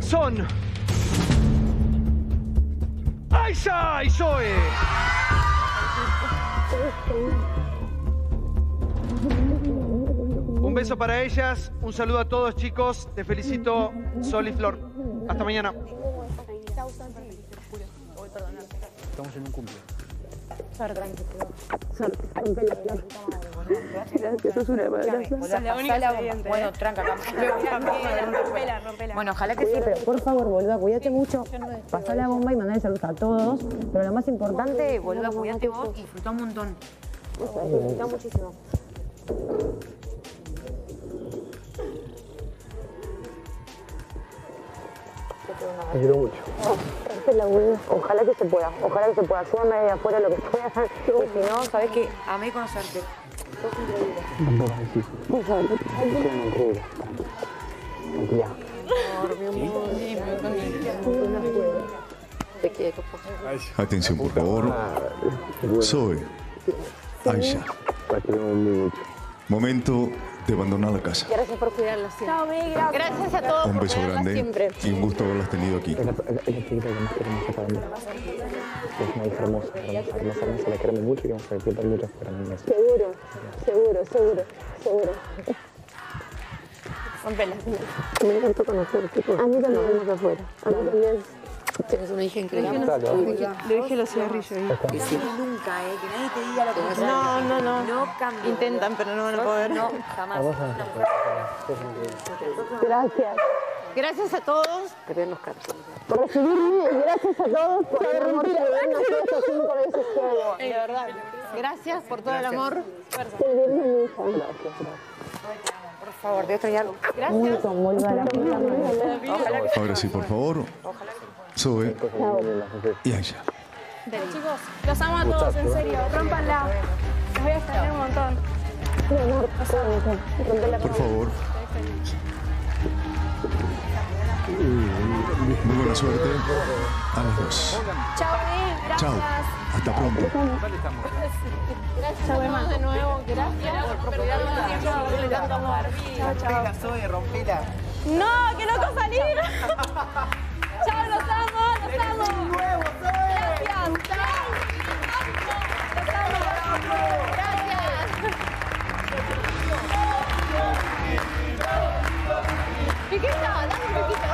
Son... Aiza y Zoe. Un beso para ellas. Un saludo a todos, chicos. Te felicito, Sol y Flor. Hasta mañana. Estamos en un cumple. Suerte, tranquilo. Suerte. Gracias, sos una madre. Bueno, tranca, rompela. Bueno, ojalá que sí. Pero por favor, boluda, cuídate mucho. Pasá la bomba y mandale saludos a todos. Pero lo más importante, boluda, cuídate vos y disfrutá un montón. Disfrutá muchísimo. Te quiero mucho. Ojalá que se pueda, ayúdame de afuera lo que pueda. Y si no, sabés que amé conocerte. Sos increíble. Tranquila. Te quiero. Atención, por favor. Zoe, Aiza. Momento de abandonar la casa. Gracias por cuidarla siempre. Chao, mi, gracias a todos. Un beso grande siempre. Y un gusto haberlas tenido aquí. Es la más hermosa para mí. Es una hija hermosa. La queremos mucho y vamos a disfrutar mucho para mí. Seguro. Rompela. Me encantó conocerte. A mí también nos vemos afuera. A mí también. Tienes una hija increíble. Le dejé los cigarrillos ahí. Nunca, que nadie te diga lo que pasa. No cambian. Intentan, pero no van a poder. No, jamás. Gracias. Gracias a todos. Por recibirme, gracias a todos por haber rompido las 5 veces que hago. De verdad. Gracias por todo el amor. Fuerza. Gracias. Por favor, Dios te haya algo. Gracias. Ahora sí, por favor. Zoe y Aiza. Chicos, los amo a todos, en serio. Rómpanla. Los voy a extrañar un montón. Por favor. Muy buena suerte a los dos. Chao, gracias. Chao. Hasta pronto. Gracias, hermano. De nuevo, gracias por cuidarnos. Chao. Zoe, rompela. No, que no con salir. Chao, los amo, los amo. Gracias. Chao. Los amo. Gracias. Piquito, dame un piquito.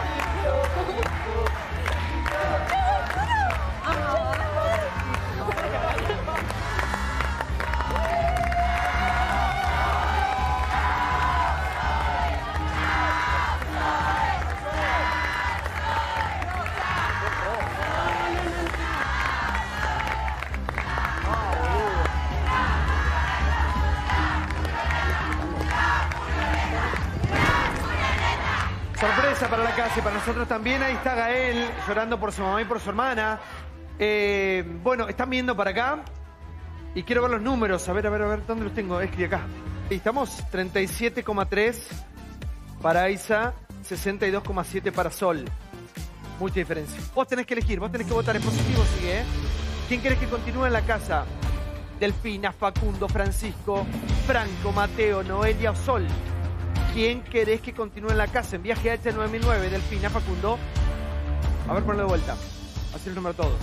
Para la casa y para nosotros también. Ahí está Gael llorando por su mamá y por su hermana. Bueno, están viendo para acá y quiero ver los números. A ver, ¿dónde los tengo? Escribí acá. Ahí estamos, 37,3 para Aiza, 62,7 para Sol. Mucha diferencia. Vos tenés que elegir, vos tenés que votar en positivo, sí, ¿eh? ¿Quién querés que continúe en la casa? Delfina, Facundo, Francisco, Franco, Mateo, Noelia o Sol. ¿Quién querés que continúe en la casa? Envía GH9009, Delfina, Facundo. A ver, ponlo de vuelta. Así el número todos.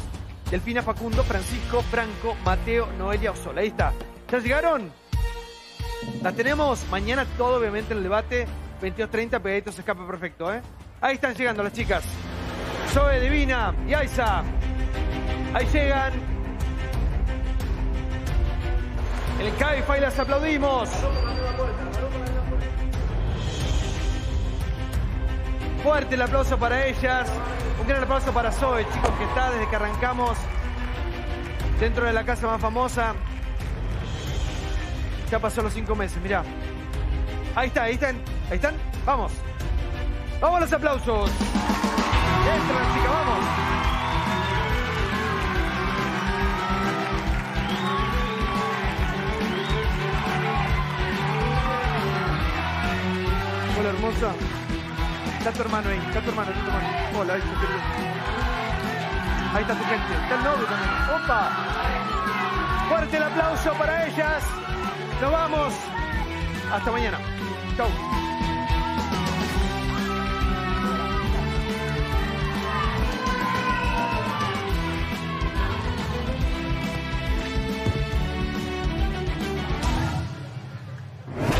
Delfina, Facundo, Francisco, Franco, Mateo, Noelia o Sol. Ahí está. ¿Ya llegaron? La tenemos mañana todo, obviamente, en el debate. 22:30, pegaditos, escape perfecto, ¿eh? Ahí están llegando las chicas. Zoe, Divina y Aiza. Ahí llegan. En el Cabify las aplaudimos. Fuerte el aplauso para ellas. Un gran aplauso para Zoe, chicos, que está desde que arrancamos dentro de la casa más famosa. Ya pasó los 5 meses, mirá. Ahí está, ahí están. Ahí están. Vamos. Vamos los aplausos. Entran, chicas, vamos. Hola, hermosa. Está tu hermano ahí, está tu hermano, está tu hermano. Hola, ahí está tu gente. Ahí está tu gente, está el novio también. ¡Opa! Fuerte el aplauso para ellas. Nos vamos. Hasta mañana. Chau.